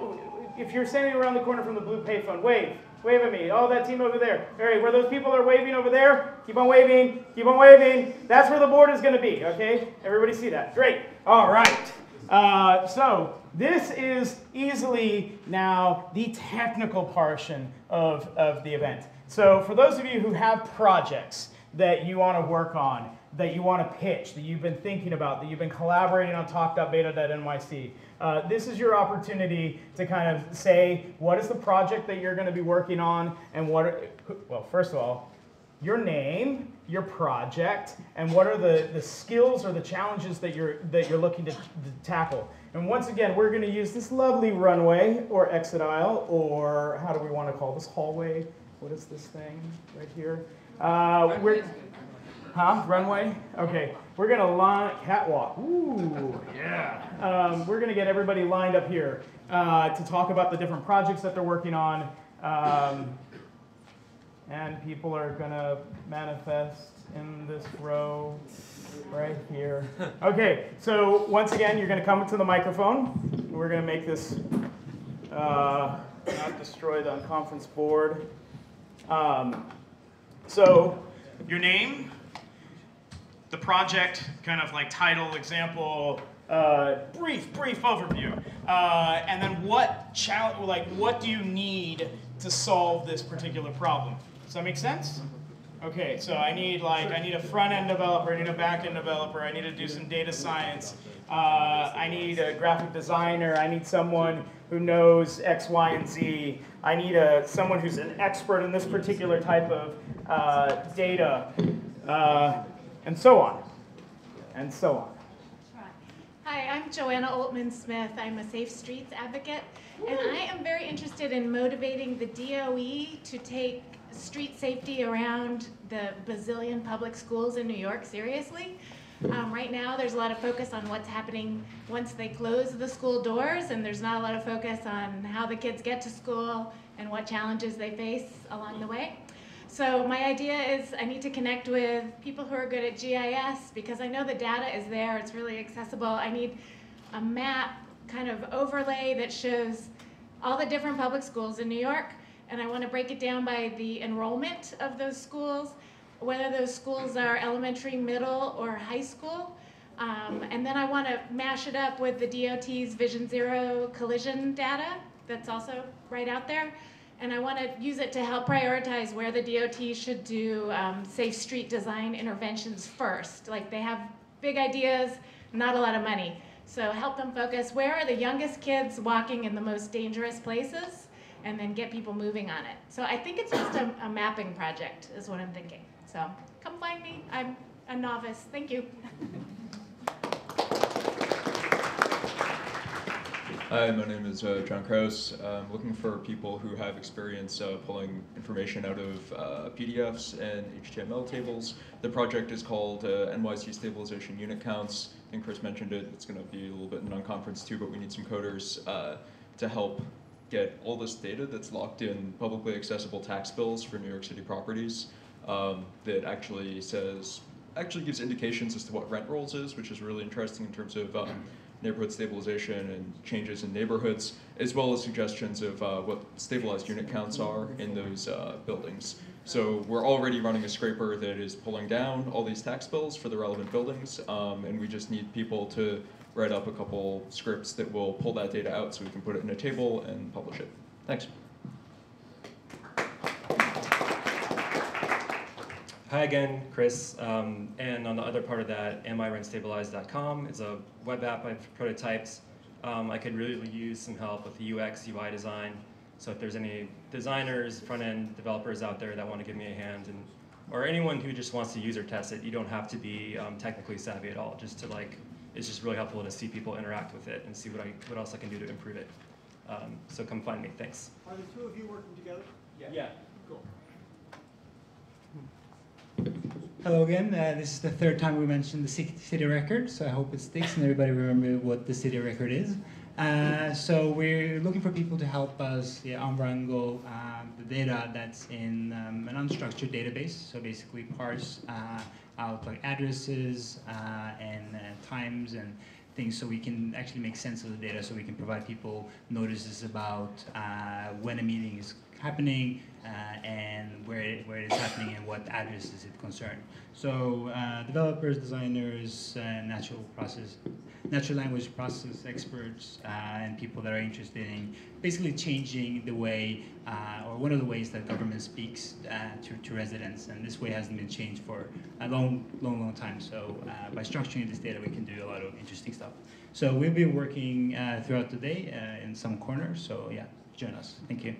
if you're standing around the corner from the blue payphone, wave, wave at me. Oh, that team over there. All right, where those people are waving over there, keep on waving, keep on waving. That's where the board is going to be. Okay, everybody see that? Great. All right. Uh, so. This is easily now the technical portion of, of the event. So for those of you who have projects that you want to work on, that you want to pitch, that you've been thinking about, that you've been collaborating on talk dot beta dot N Y C, uh, this is your opportunity to kind of say, what is the project that you're going to be working on, and what are, well, first of all, your name, your project, and what are the, the skills or the challenges that you're, that you're looking to, to tackle. And once again, we're going to use this lovely runway, or exit aisle, or how do we want to call this, hallway? What is this thing right here? Uh, we're, huh? Runway? Okay. We're going to line catwalk. Ooh, yeah. Um, we're going to get everybody lined up here uh, to talk about the different projects that they're working on. Um, and people are going to manifest in this row right here. OK, so once again, you're going to come to the microphone. We're going to make this uh, not destroyed on conference board. Um, so your name, the project, kind of like title, example, uh, brief, brief overview, uh, and then what challenge, like what do you need to solve this particular problem? Does that make sense? Okay, so I need like I need a front end developer, I need a back end developer, I need to do some data science, uh, I need a graphic designer, I need someone who knows X, Y, and Z. I need a someone who's an expert in this particular type of uh, data. Uh, And so on, and so on. Hi, I'm Joanna Altman-Smith. I'm a Safe Streets advocate, and I am very interested in motivating the D O E to take street safety around the bazillion public schools in New York seriously. Um, right now, there's a lot of focus on what's happening once they close the school doors, and there's not a lot of focus on how the kids get to school and what challenges they face along the way. So my idea is I need to connect with people who are good at G I S because I know the data is there, it's really accessible. I need a map kind of overlay that shows all the different public schools in New York, and I want to break it down by the enrollment of those schools, whether those schools are elementary, middle, or high school. Um, and then I want to mash it up with the D O T's Vision Zero collision data that's also right out there. And I want to use it to help prioritize where the D O T should do um, safe street design interventions first. Like they have big ideas, not a lot of money. So help them focus. Where are the youngest kids walking in the most dangerous places? And then get people moving on it. So I think it's just a, a mapping project is what I'm thinking. So come find me. I'm a novice. Thank you. Hi, my name is uh, John Krause. I'm looking for people who have experience uh, pulling information out of uh, P D Fs and H T M L tables. The project is called uh, N Y C Stabilization Unit Counts. I think Chris mentioned it. It's going to be a little bit non-conference too, but we need some coders uh, to help get all this data that's locked in publicly accessible tax bills for New York City properties um, that actually says, actually gives indications as to what rent rolls is, which is really interesting in terms of um, neighborhood stabilization and changes in neighborhoods, as well as suggestions of uh, what stabilized unit counts are in those uh, buildings. So we're already running a scraper that is pulling down all these tax bills for the relevant buildings, um, and we just need people to write up a couple scripts that will pull that data out so we can put it in a table and publish it. Thanks. Hi again, Chris, um, and on the other part of that, am I rent stabilized dot com is a web app I've prototyped. Um, I could really use some help with the U X, U I design, so if there's any designers, front-end developers out there that want to give me a hand, and, or anyone who just wants to user test it, you don't have to be um, technically savvy at all, just to like, it's just really helpful to see people interact with it and see what, I, what else I can do to improve it. Um, so come find me, thanks. Are the two of you working together? Yeah. Yeah. Cool. Hello again. Uh, this is the third time we mentioned the city record, so I hope it sticks and everybody remember what the city record is. Uh, so we're looking for people to help us yeah, unwrangle uh, the data that's in um, an unstructured database. So basically parse uh, out like addresses uh, and uh, times and things, so we can actually make sense of the data. So we can provide people notices about uh, when a meeting is happening uh, and where it, where it's happening and what addresses it concern. So uh, developers, designers, uh, natural process, natural language process experts, uh, and people that are interested in basically changing the way uh, or one of the ways that government speaks uh, to, to residents. And this way hasn't been changed for a long, long, long time. So uh, by structuring this data, we can do a lot of interesting stuff. So we'll be working uh, throughout the day uh, in some corner. So yeah, join us. Thank you.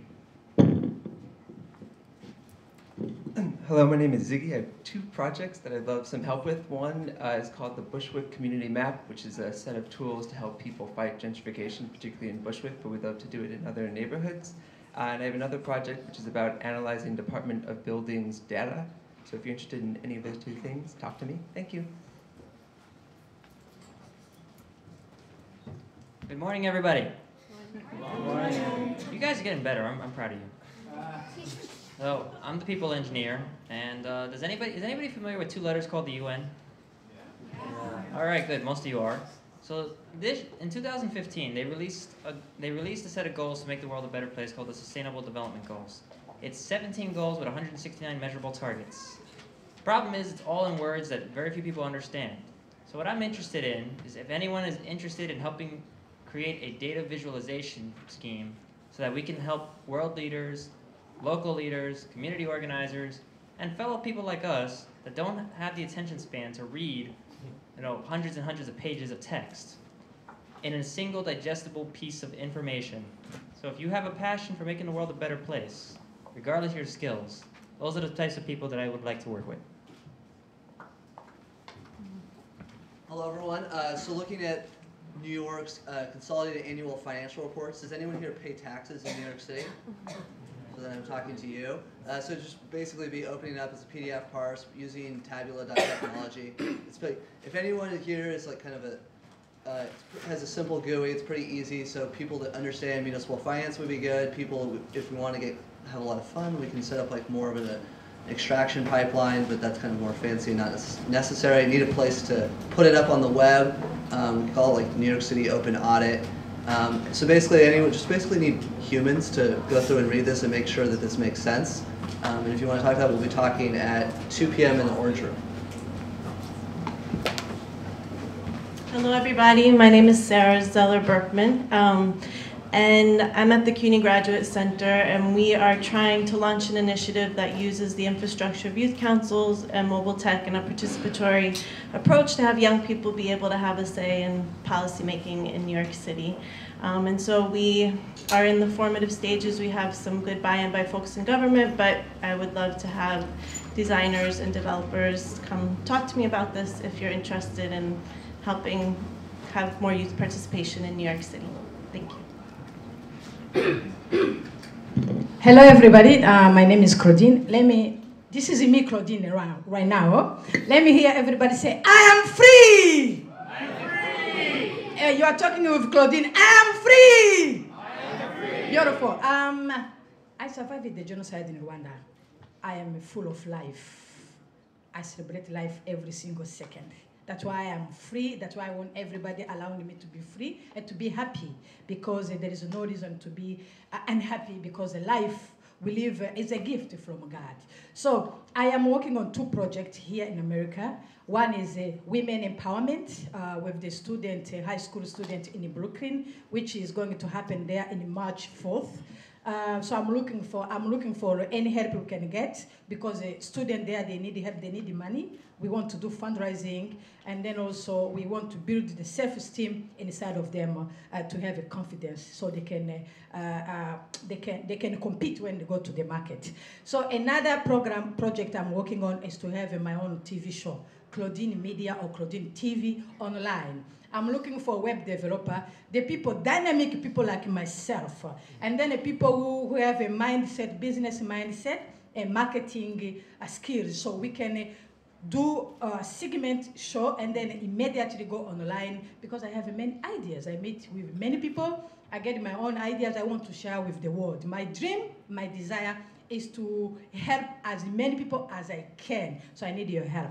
Hello, my name is Ziggy. I have two projects that I'd love some help with. One uh, is called the Bushwick Community Map, which is a set of tools to help people fight gentrification, particularly in Bushwick, but we'd love to do it in other neighborhoods. Uh, and I have another project, which is about analyzing Department of Buildings data. So if you're interested in any of those two things, talk to me. Thank you. Good morning, everybody. Good morning. Good morning. You guys are getting better. I'm, I'm proud of you. Uh, so I'm the people engineer, and uh, does anybody is anybody familiar with two letters called the U N? Yeah. Yeah. All right, good. Most of you are. So this in two thousand fifteen they released a, they released a set of goals to make the world a better place called the Sustainable Development Goals. It's seventeen goals with one hundred sixty-nine measurable targets. The problem is it's all in words that very few people understand. So what I'm interested in is if anyone is interested in helping create a data visualization scheme so that we can help world leaders, local leaders, community organizers, and fellow people like us that don't have the attention span to read, you know, hundreds and hundreds of pages of text in a single digestible piece of information. So if you have a passion for making the world a better place, regardless of your skills, those are the types of people that I would like to work with. Hello, everyone. Uh, so looking at New York's uh, consolidated annual financial reports. Does anyone here pay taxes in New York City? So then I'm talking to you. Uh, so just basically be opening up as a P D F parse using tabula dot technology. It's pretty, if anyone here is like kind of a uh, has a simple G U I, it's pretty easy. So people that understand municipal finance would be good. People, if we want to get have a lot of fun, we can set up like more of an extraction pipeline, but that's kind of more fancy, not necessary. I need a place to put it up on the web. Um, we call it like New York City Open Audit. Um, so basically, anyone just basically need humans to go through and read this and make sure that this makes sense. Um, and if you want to talk about it, we'll be talking at two P M in the Orange Room. Hello, everybody. My name is Sarah Zeller Berkman, um, and I'm at the C U N Y Graduate Center, and we are trying to launch an initiative that uses the infrastructure of youth councils and mobile tech in a participatory approach to have young people be able to have a say in policymaking in New York City. Um, and so we are in the formative stages. We have some good buy-in by folks in government, but I would love to have designers and developers come talk to me about this if you're interested in helping have more youth participation in New York City. Thank you. Hello everybody, uh, my name is Claudine. Let me, this is me Claudine around right now. Let me hear everybody say, I am free! I am free! Uh, you are talking with Claudine, I am free! I am free! Beautiful. Um, I survived the genocide in Rwanda. I am full of life. I celebrate life every single second. That's why I am free. That's why I want everybody allowing me to be free and to be happy, because there is no reason to be unhappy, because life we live is a gift from God. So I am working on two projects here in America. One is a women empowerment uh, with the student, a high school student in Brooklyn, which is going to happen there in March fourth. Uh, so I'm looking for I'm looking for any help we can get, because a student there, they need help, they need money. We want to do fundraising, and then also we want to build the self-esteem inside of them uh, to have a confidence, so they can uh, uh, they can they can compete when they go to the market. So another program project I'm working on is to have my own T V show, Claudine Media or Claudine T V online. I'm looking for a web developer, the people, dynamic people like myself, and then the people who, who have a mindset, business mindset, and marketing uh, skills, so we can uh, do a segment show and then immediately go online, because I have many ideas. I meet with many people, I get my own ideas I want to share with the world. My dream, my desire is to help as many people as I can, so I need your help.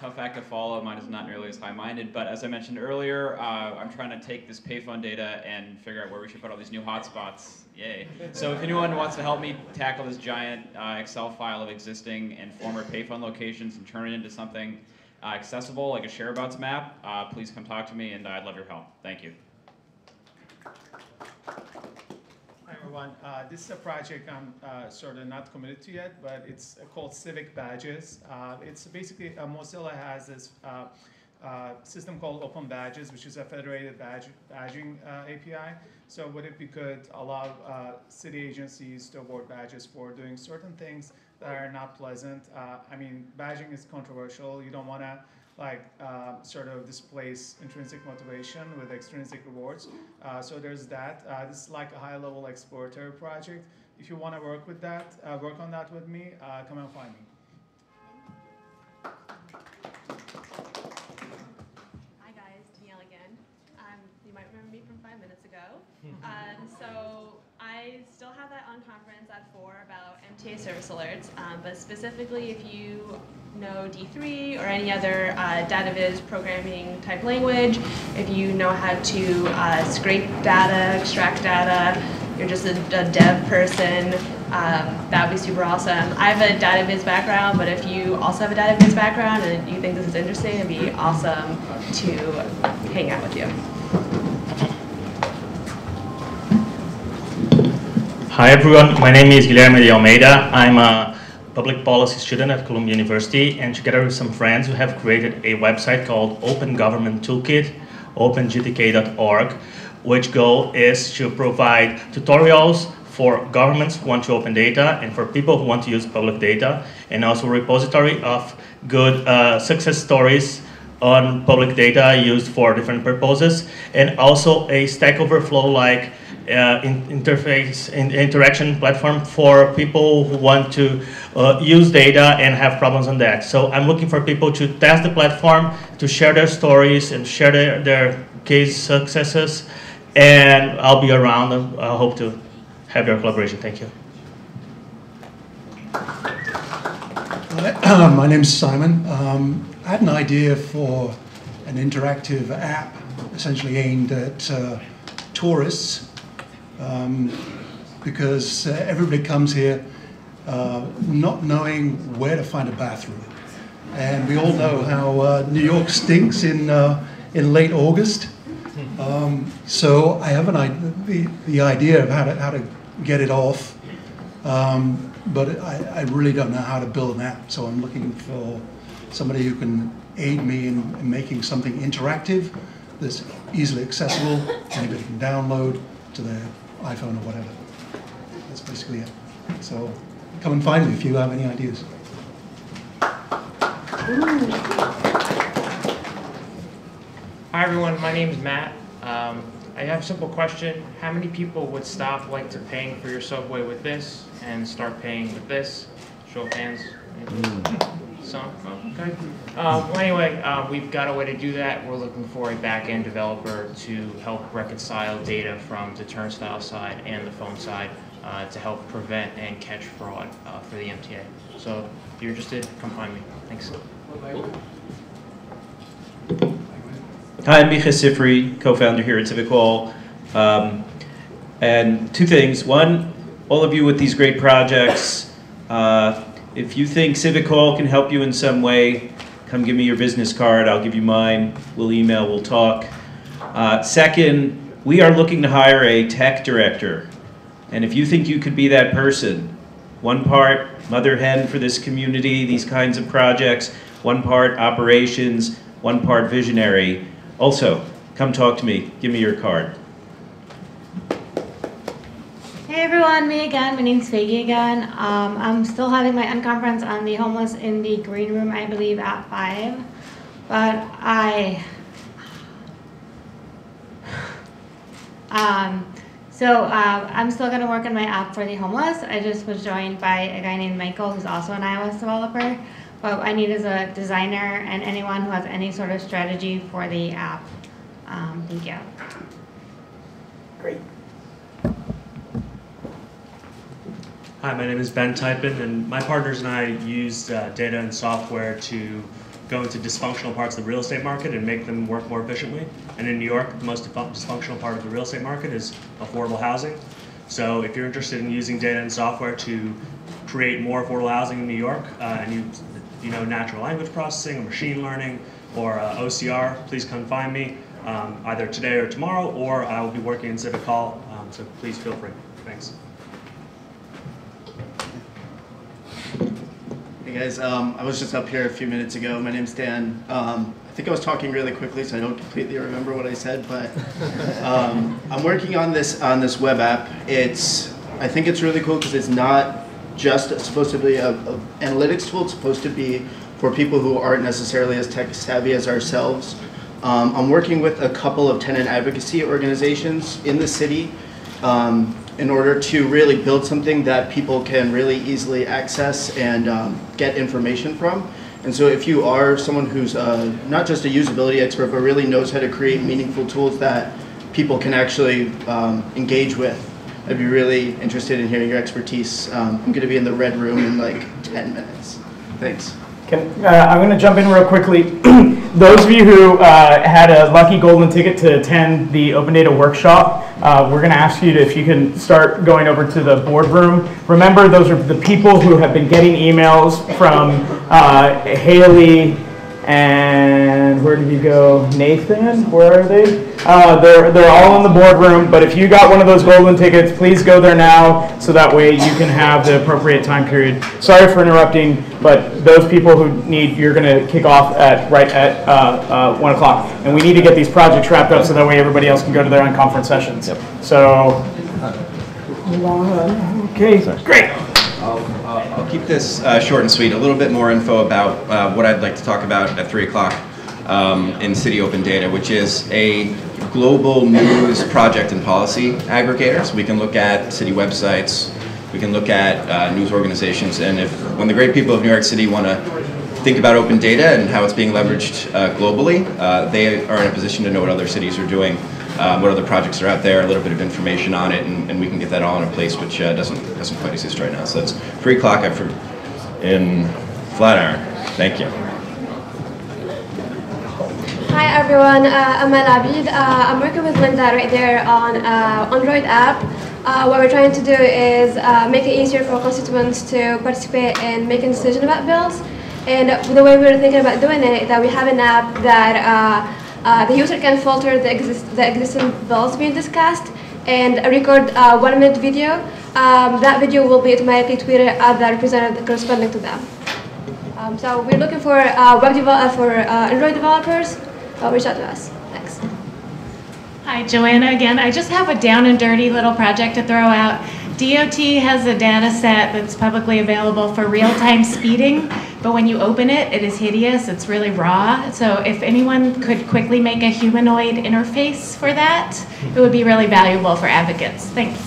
Tough act to follow. Mine is not nearly as high-minded, but as I mentioned earlier, uh, I'm trying to take this payphone data and figure out where we should put all these new hotspots. Yay. So if anyone wants to help me tackle this giant uh, Excel file of existing and former payphone locations and turn it into something uh, accessible, like a Shareabouts map, uh, please come talk to me, and I'd love your help. Thank you. Hi, everyone. Uh, this is a project I'm uh, sort of not committed to yet, but it's called Civic Badges. Uh, it's basically, uh, Mozilla has this uh, uh, system called Open Badges, which is a federated badge, badging uh, A P I. So would it be good allow uh, city agencies to award badges for doing certain things that are not pleasant? Uh, I mean, badging is controversial. You don't want to like uh, sort of displace intrinsic motivation with extrinsic rewards. Uh, so there's that. Uh, this is like a high-level exploratory project. If you want to work with that, uh, work on that with me, uh, come and find me. ago. Um, so I still have that on conference at four about M T A service alerts, um, but specifically if you know D three or any other uh, data viz programming type language, if you know how to uh, scrape data, extract data, you're just a, a dev person, um, that would be super awesome. I have a data viz background, but if you also have a data viz background and you think this is interesting, it'd be awesome to hang out with you. Hi everyone, my name is Guilherme de Almeida. I'm a public policy student at Columbia University, and together with some friends we have created a website called Open Government Toolkit, open g t k dot org, which goal is to provide tutorials for governments who want to open data and for people who want to use public data, and also a repository of good uh, success stories on public data used for different purposes, and also a Stack Overflow-like Uh, in, interface in, interaction platform for people who want to uh, use data and have problems on that. So I'm looking for people to test the platform, to share their stories and share their, their case successes, and I'll be around. I hope to have your collaboration. Thank you. Uh, my name's Simon. Um, I had an idea for an interactive app essentially aimed at uh, tourists. Um, because uh, everybody comes here uh, not knowing where to find a bathroom. And we all know how uh, New York stinks in, uh, in late August. Um, so I have an I the, the idea of how to, how to get it off, um, but I, I really don't know how to build an app. So I'm looking for somebody who can aid me in, in making something interactive that's easily accessible, anybody can download to their iPhone or whatever. That's basically it. So come and find me if you have any ideas. Hi everyone, my name is Matt. Um, I have a simple question. How many people would stop like to paying for your subway with this and start paying with this? Show of hands. Mm. Some? Oh, okay. Um, well, anyway, uh, we've got a way to do that. We're looking for a back-end developer to help reconcile data from the turnstile side and the phone side uh, to help prevent and catch fraud uh, for the M T A. So if you're interested, come find me. Thanks. Hi, I'm Micah Sifry, co-founder here at Civic Hall. Um, and two things. One, all of you with these great projects, uh, if you think Civic Hall can help you in some way, come give me your business card, I'll give you mine, we'll email, we'll talk. Uh, second, we are looking to hire a tech director. And if you think you could be that person, one part mother hen for this community, these kinds of projects, one part operations, one part visionary. Also, come talk to me, give me your card. Hey everyone, me again. My name's Faggy again. Um, I'm still having my unconference on the homeless in the green room, I believe, at five. But I, um, so uh, I'm still gonna work on my app for the homeless. I just was joined by a guy named Michael, who's also an iOS developer. But what I need is a designer and anyone who has any sort of strategy for the app. Um, thank you. Great. Hi, my name is Ben Typin, and my partners and I use uh, data and software to go into dysfunctional parts of the real estate market and make them work more efficiently. And in New York, the most dysfunctional part of the real estate market is affordable housing. So if you're interested in using data and software to create more affordable housing in New York, uh, and you, you know natural language processing, or machine learning, or uh, O C R, please come find me um, either today or tomorrow, or I will be working in Civic Hall, um, so please feel free. Thanks. Hey guys, um, I was just up here a few minutes ago. My name's Dan. Um, I think I was talking really quickly, so I don't completely remember what I said, but um, I'm working on this on this web app. It's I think it's really cool because it's not just supposed to be a, a analytics tool. It's supposed to be for people who aren't necessarily as tech savvy as ourselves. Um, I'm working with a couple of tenant advocacy organizations in the city um, in order to really build something that people can really easily access and um, get information from. And so if you are someone who's uh, not just a usability expert, but really knows how to create meaningful tools that people can actually um, engage with. I'd be really interested in hearing your expertise. Um, I'm going to be in the red room in like ten minutes. Thanks. Can, uh, I'm going to jump in real quickly. Those of you who uh, had a lucky golden ticket to attend the Open Data Workshop, uh, we're going to ask you to, if you can start going over to the boardroom. Remember, those are the people who have been getting emails from uh, Haley and, where did you go, Nathan? Where are they? Uh, they're, they're all in the boardroom, but if you got one of those golden tickets, please go there now so that way you can have the appropriate time period. Sorry for interrupting, but those people who need, you're going to kick off at right at uh, uh, one o'clock. And we need to get these projects wrapped up so that way everybody else can go to their own conference sessions. Yep. So, okay, great. I'll, uh, I'll keep this uh, short and sweet. A little bit more info about uh, what I'd like to talk about at three o'clock. Um, in City Open Data, which is a global news project and policy aggregator. So we can look at city websites, we can look at uh, news organizations, and if when the great people of New York City want to think about open data and how it's being leveraged uh, globally, uh, they are in a position to know what other cities are doing, um, what other projects are out there, a little bit of information on it, and, and we can get that all in a place which uh, doesn't doesn't quite exist right now. So it's three o'clock in Flatiron. Thank you. Hi everyone, uh, I'm Mel Abid. Uh, I'm working with Linda right there on uh, Android app. Uh, what we're trying to do is uh, make it easier for constituents to participate in making decisions about bills. And the way we were thinking about doing it is that we have an app that uh, uh, the user can filter the, exist the existing bills being discussed and record a one minute video. Um, that video will be automatically tweeted at the representative corresponding to them. Um, so we're looking for uh, web develop for uh, Android developers. Well, reach out to us. Thanks. Hi, Joanna again. I just have a down and dirty little project to throw out. D O T has a data set that's publicly available for real-time speeding, but when you open it, it is hideous. It's really raw. So if anyone could quickly make a humanoid interface for that, it would be really valuable for advocates. Thanks.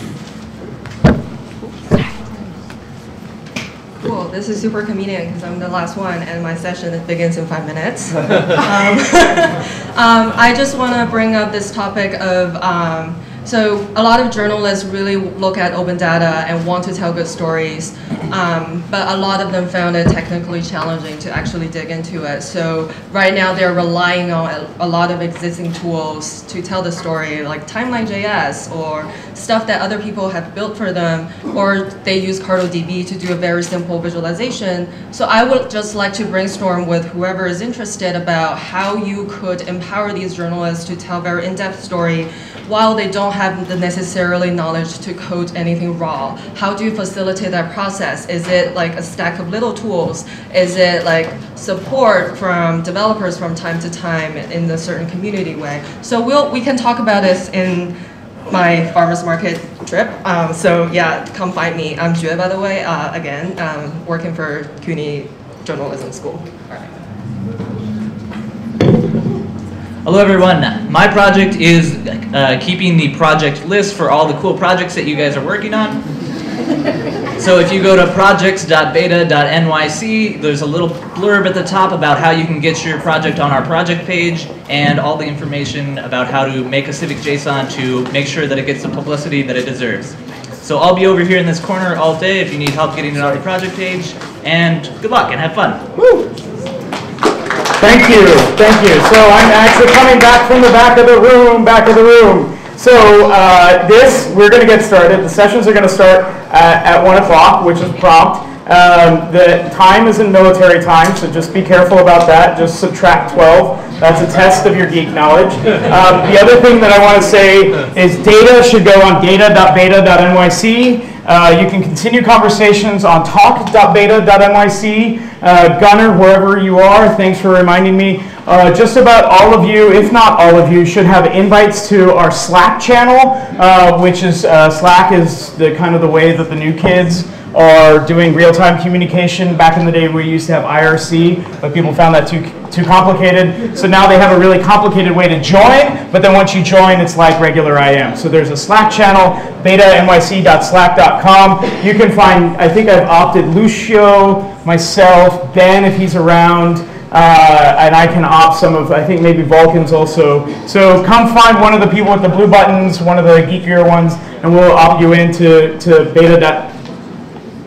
Cool. This is super convenient because I'm the last one and my session begins in five minutes. um, um, I just want to bring up this topic of, um, so a lot of journalists really look at open data and want to tell good stories, um, but a lot of them found it technically challenging to actually dig into it. So right now they're relying on a, a lot of existing tools to tell the story, like Timeline dot J S or stuff that other people have built for them, or they use Cardo D B to do a very simple visualization. So I would just like to brainstorm with whoever is interested about how you could empower these journalists to tell very in-depth story while they don't have the necessarily knowledge to code anything raw. How do you facilitate that process? Is it like a stack of little tools? Is it like support from developers from time to time in a certain community way? So we'll, we can talk about this in my farmer's market trip. Um, so yeah, come find me. I'm Jue, by the way, uh, again, um, working for CUNY Journalism School. All right. Hello everyone. My project is uh, keeping the project list for all the cool projects that you guys are working on. So if you go to projects dot beta dot N Y C, there's a little blurb at the top about how you can get your project on our project page and all the information about how to make a civic JSON to make sure that it gets the publicity that it deserves. So I'll be over here in this corner all day if you need help getting it on your project page, and good luck and have fun. Woo! Thank you, thank you. So I'm actually coming back from the back of the room, back of the room. So uh, this, we're going to get started. The sessions are going to start at, at one o'clock, which is prompt. Um, the time is in military time, so just be careful about that. Just subtract twelve. That's a test of your geek knowledge. Um, the other thing that I want to say is data should go on data dot beta dot N Y C. Uh, you can continue conversations on talk dot beta dot N Y C. Uh, Gunnar, wherever you are, thanks for reminding me. Uh, just about all of you, if not all of you, should have invites to our Slack channel, uh, which is uh, Slack is the kind of the way that the new kids are doing real-time communication. Back in the day, we used to have I R C, but people found that too too complicated. So now they have a really complicated way to join, but then once you join, it's like regular I M. So there's a Slack channel, beta N Y C dot slack dot com. You can find, I think I've opted Lucio, myself, Ben, if he's around, Uh, and I can opt some of, I think maybe Vulcan's also. So come find one of the people with the blue buttons, one of the geekier ones, and we'll opt you in to, to beta dot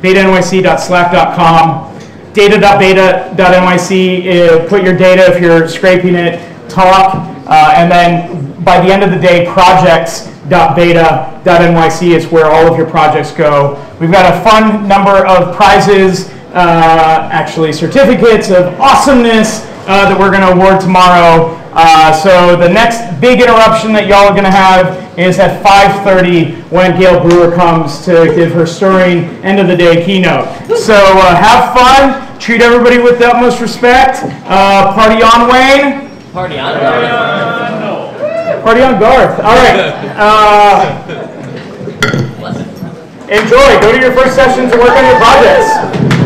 beta n y c dot slack dot com. data dot beta dot n y c, put your data if you're scraping it, talk, uh, and then by the end of the day, projects dot beta dot n y c is where all of your projects go. We've got a fun number of prizes. Uh, actually certificates of awesomeness uh, that we're going to award tomorrow. Uh, so the next big interruption that y'all are going to have is at five thirty when Gail Brewer comes to give her stirring end-of-the-day keynote. So uh, have fun. Treat everybody with the utmost respect. Uh, party on, Wayne. Party on, Garth. Uh, no. Party on, Garth. All right. Uh, enjoy. Go to your first sessions and work on your projects.